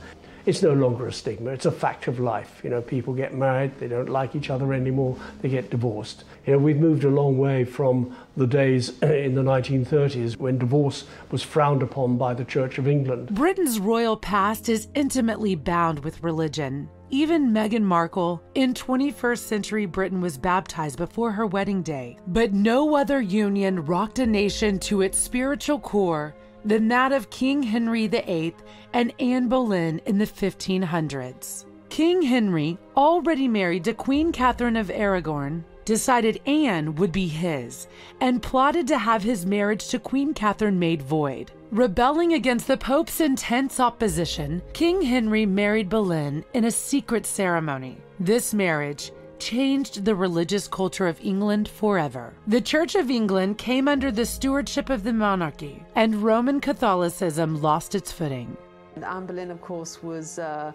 It's no longer a stigma. It's a fact of life. You know, people get married, they don't like each other anymore, they get divorced. You know, we've moved a long way from the days in the nineteen thirties when divorce was frowned upon by the Church of England. Britain's royal past is intimately bound with religion. Even Meghan Markle in twenty-first century Britain was baptized before her wedding day, but no other union rocked a nation to its spiritual core than that of King Henry the eighth and Anne Boleyn in the fifteen hundreds. King Henry, already married to Queen Catherine of Aragon, decided Anne would be his and plotted to have his marriage to Queen Catherine made void. Rebelling against the Pope's intense opposition, King Henry married Boleyn in a secret ceremony. This marriage changed the religious culture of England forever. The Church of England came under the stewardship of the monarchy, and Roman Catholicism lost its footing. And Anne Boleyn, of course, was uh,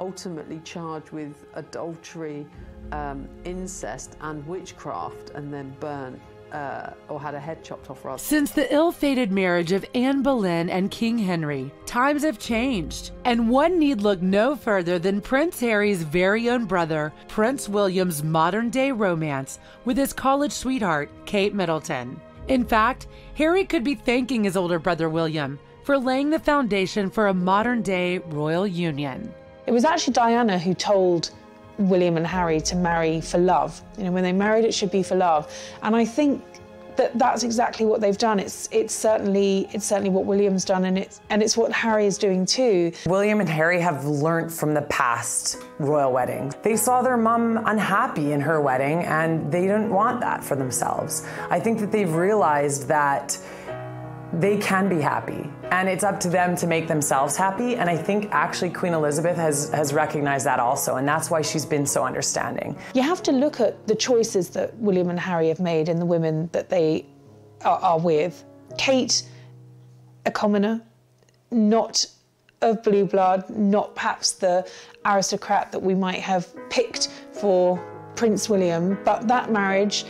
ultimately charged with adultery, um, incest, and witchcraft, and then burned. Uh, or had a head chopped off, rather. Since the ill-fated marriage of Anne Boleyn and King Henry, times have changed, and one need look no further than Prince Harry's very own brother, Prince William's modern-day romance with his college sweetheart, Kate Middleton. In fact, Harry could be thanking his older brother William for laying the foundation for a modern-day royal union. It was actually Diana who told William and Harry to marry for love. You know, when they married, it should be for love. And I think that that's exactly what they've done. It's it's certainly it's certainly what William's done, and it's and it's what Harry is doing too. William and Harry have learnt from the past royal wedding. They saw their mum unhappy in her wedding, and they didn't want that for themselves. I think that they've realized that they can be happy, and it's up to them to make themselves happy. And I think actually Queen Elizabeth has, has recognized that also, and that's why she's been so understanding. You have to look at the choices that William and Harry have made and the women that they are, are with. Kate, a commoner, not of blue blood, not perhaps the aristocrat that we might have picked for Prince William, but that marriage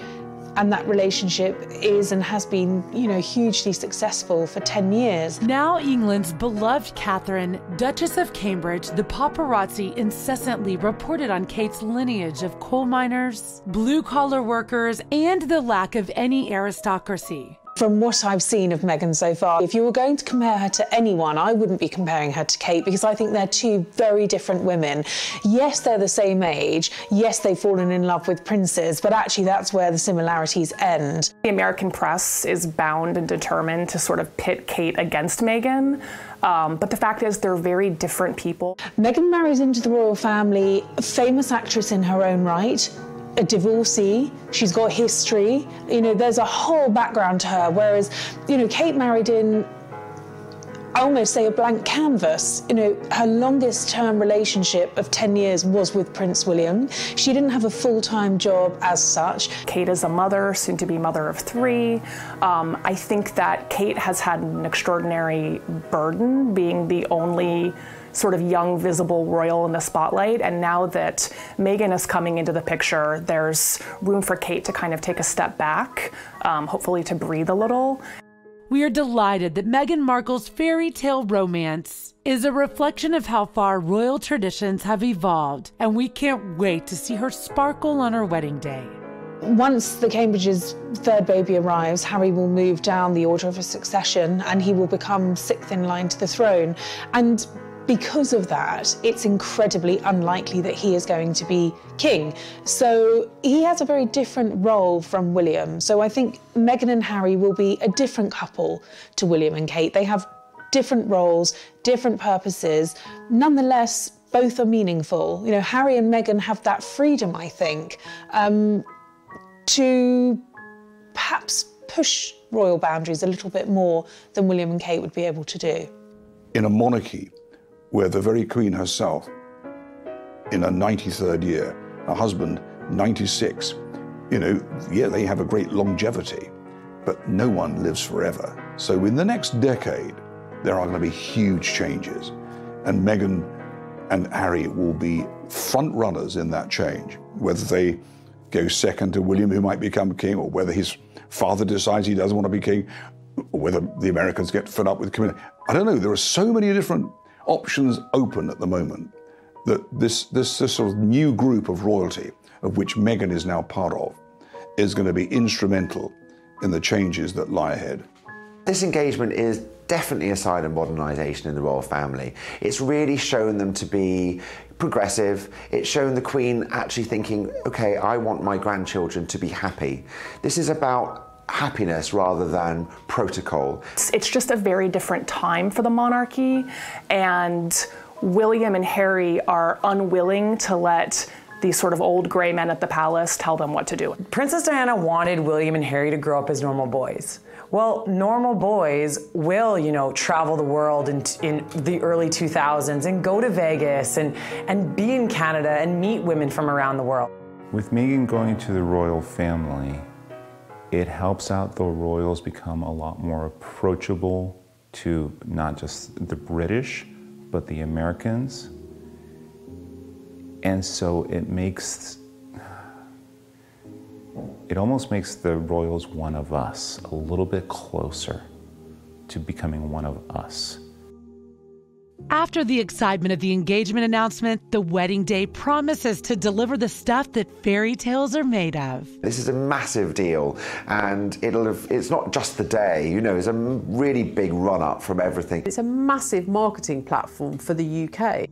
and that relationship is and has been, you know, hugely successful for ten years. Now England's beloved Catherine, Duchess of Cambridge, the paparazzi incessantly reported on Kate's lineage of coal miners, blue-collar workers, and the lack of any aristocracy. From what I've seen of Meghan so far, if you were going to compare her to anyone, I wouldn't be comparing her to Kate, because I think they're two very different women. Yes, they're the same age. Yes, they've fallen in love with princes, but actually that's where the similarities end. The American press is bound and determined to sort of pit Kate against Meghan. Um, but the fact is, they're very different people. Meghan marries into the royal family, a famous actress in her own right, a divorcee, she's got history, you know, there's a whole background to her, whereas, you know, Kate married in, I almost say, a blank canvas. You know, her longest term relationship of ten years was with Prince William. She didn't have a full-time job as such. Kate is a mother, soon to be mother of three. Um, I think that Kate has had an extraordinary burden being the only sort of young, visible royal in the spotlight. And now that Meghan is coming into the picture, there's room for Kate to kind of take a step back, um, hopefully to breathe a little. We are delighted that Meghan Markle's fairy tale romance is a reflection of how far royal traditions have evolved, and we can't wait to see her sparkle on her wedding day. Once the Cambridge's third baby arrives, Harry will move down the order of succession, and he will become sixth in line to the throne. And because of that, it's incredibly unlikely that he is going to be king. So he has a very different role from William. So I think Meghan and Harry will be a different couple to William and Kate. They have different roles, different purposes. Nonetheless, both are meaningful. You know, Harry and Meghan have that freedom, I think, um, to perhaps push royal boundaries a little bit more than William and Kate would be able to do. In a monarchy, where the very Queen herself, in her ninety-third year, her husband, ninety-six, you know, yeah, they have a great longevity, but no one lives forever. So in the next decade, there are going to be huge changes, and Meghan and Harry will be front runners in that change, whether they go second to William, who might become king, or whether his father decides he doesn't want to be king, or whether the Americans get fed up with Camilla. I don't know, there are so many different options open at the moment that this, this, this sort of new group of royalty, of which Meghan is now part of, is going to be instrumental in the changes that lie ahead. This engagement is definitely a sign of modernisation in the royal family. It's really shown them to be progressive. It's shown the Queen actually thinking, okay, I want my grandchildren to be happy. This is about happiness rather than protocol. It's just a very different time for the monarchy, and William and Harry are unwilling to let these sort of old grey men at the palace tell them what to do. Princess Diana wanted William and Harry to grow up as normal boys. Well, normal boys will, you know, travel the world in, in the early two thousands and go to Vegas and, and be in Canada and meet women from around the world. With Meghan going to the royal family, it helps out the royals become a lot more approachable to not just the British, but the Americans. And so it makes, it almost makes the royals one of us, a little bit closer to becoming one of us. After the excitement of the engagement announcement, the wedding day promises to deliver the stuff that fairy tales are made of. This is a massive deal, and it'll have, it's not just the day, you know, it's a really big run-up from everything. It's a massive marketing platform for the U K.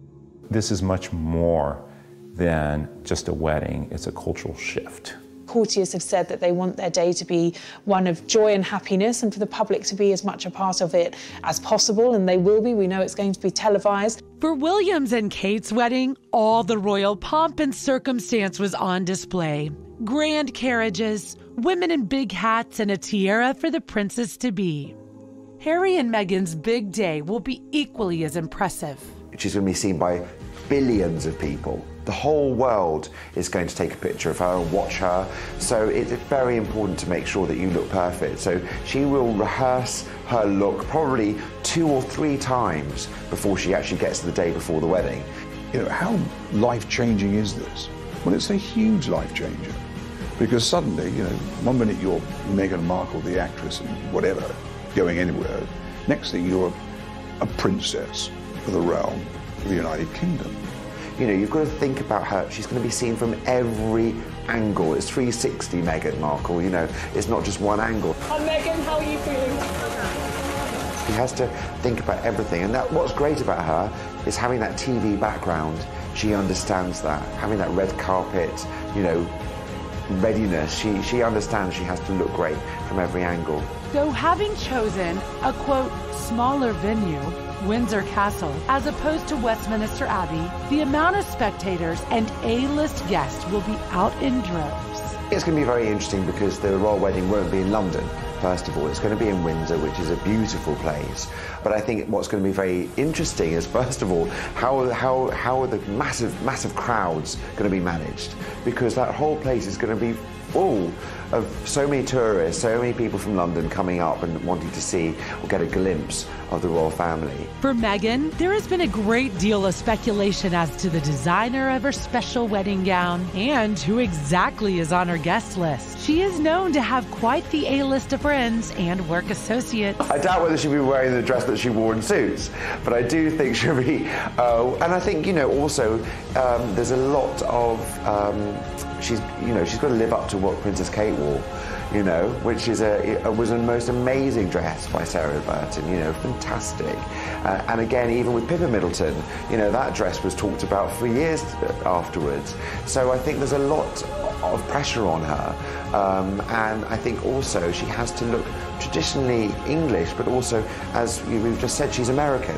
This is much more than just a wedding, it's a cultural shift. Courtiers have said that they want their day to be one of joy and happiness, and for the public to be as much a part of it as possible, and they will be. We know it's going to be televised. For William's and Kate's wedding, all the royal pomp and circumstance was on display. Grand carriages, women in big hats, and a tiara for the princess to be. Harry and Meghan's big day will be equally as impressive. She's going to be seen by billions of people. The whole world is going to take a picture of her and watch her. So it's very important to make sure that you look perfect. So she will rehearse her look probably two or three times before she actually gets to the day before the wedding. You know, how life-changing is this? Well, it's a huge life-changer. Because suddenly, you know, one minute you're Meghan Markle, the actress and whatever, going anywhere. Next thing you're a princess for the realm of the United Kingdom. You know, you've got to think about her. She's going to be seen from every angle. It's three sixty Meghan Markle, you know. It's not just one angle. Oh, Meghan, how are you feeling? She has to think about everything. And that, what's great about her is having that T V background. She understands that. Having that red carpet, you know, readiness. She, she understands she has to look great from every angle. So having chosen a, quote, smaller venue, Windsor Castle, as opposed to Westminster Abbey, the amount of spectators and A-list guests will be out in droves. It's going to be very interesting because the royal wedding won't be in London, first of all. It's going to be in Windsor, which is a beautiful place. But I think what's going to be very interesting is, first of all, how, how, how are the massive, massive crowds going to be managed? Because that whole place is going to be full of so many tourists, so many people from London coming up and wanting to see or get a glimpse of the royal family. For Meghan, there has been a great deal of speculation as to the designer of her special wedding gown and who exactly is on her guest list. She is known to have quite the A-list of friends and work associates. I doubt whether she'll be wearing the dress that she wore in Suits, but I do think she'll be. Uh, and I think, you know, also um, there's a lot of, um, she's, you know, she's got to live up to what Princess Kate wore, you know, which is a, it was a most amazing dress by Sarah Burton, you know, fantastic. Uh, and again, even with Pippa Middleton, you know, that dress was talked about for years afterwards. So I think there's a lot of pressure on her. Um, and I think also she has to look traditionally English, but also, as we've just said, she's American.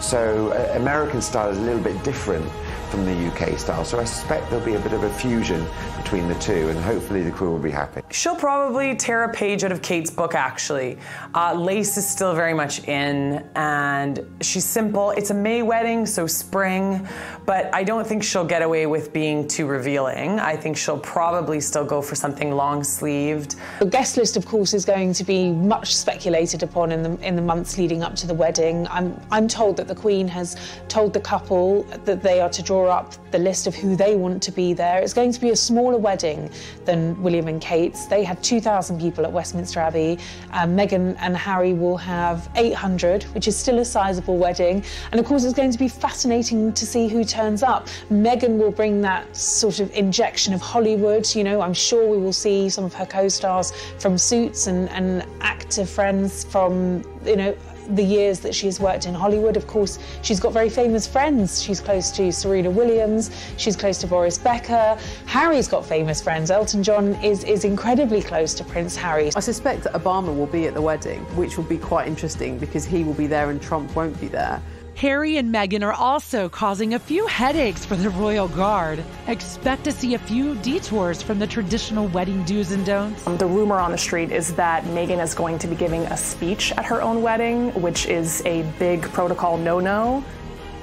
So uh, American style is a little bit different from the U K style. So I suspect there'll be a bit of a fusion between the two, and hopefully the crew will be happy. She'll probably tear a page out of Kate's book, actually. Uh, lace is still very much in, and she's simple. It's a May wedding, so spring, but I don't think she'll get away with being too revealing. I think she'll probably still go for something long-sleeved. The guest list, of course, is going to be much speculated upon in the, in the months leading up to the wedding. I'm, I'm told that the Queen has told the couple that they are to draw up the list of who they want to be there. It's going to be a smaller wedding than William and Kate's. They had two thousand people at Westminster Abbey. Um, Meghan and Harry will have eight hundred, which is still a sizable wedding. And of course, it's going to be fascinating to see who turns up. Meghan will bring that sort of injection of Hollywood. You know, I'm sure we will see some of her co-stars from Suits and, and actor friends from, you know, the years that she's worked in Hollywood. Of course, she's got very famous friends. She's close to Serena Williams, she's close to Boris Becker. Harry's got famous friends. Elton John is, is incredibly close to Prince Harry. I suspect that Obama will be at the wedding, which will be quite interesting because he will be there and Trump won't be there. Harry and Meghan are also causing a few headaches for the royal guard. Expect to see a few detours from the traditional wedding do's and don'ts. The rumor on the street is that Meghan is going to be giving a speech at her own wedding, which is a big protocol no-no.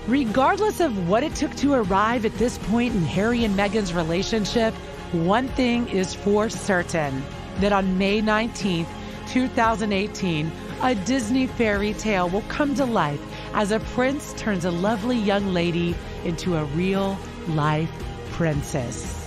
Regardless of what it took to arrive at this point in Harry and Meghan's relationship, one thing is for certain, that on May nineteenth, two thousand eighteen, a Disney fairy tale will come to life as a prince turns a lovely young lady into a real life princess.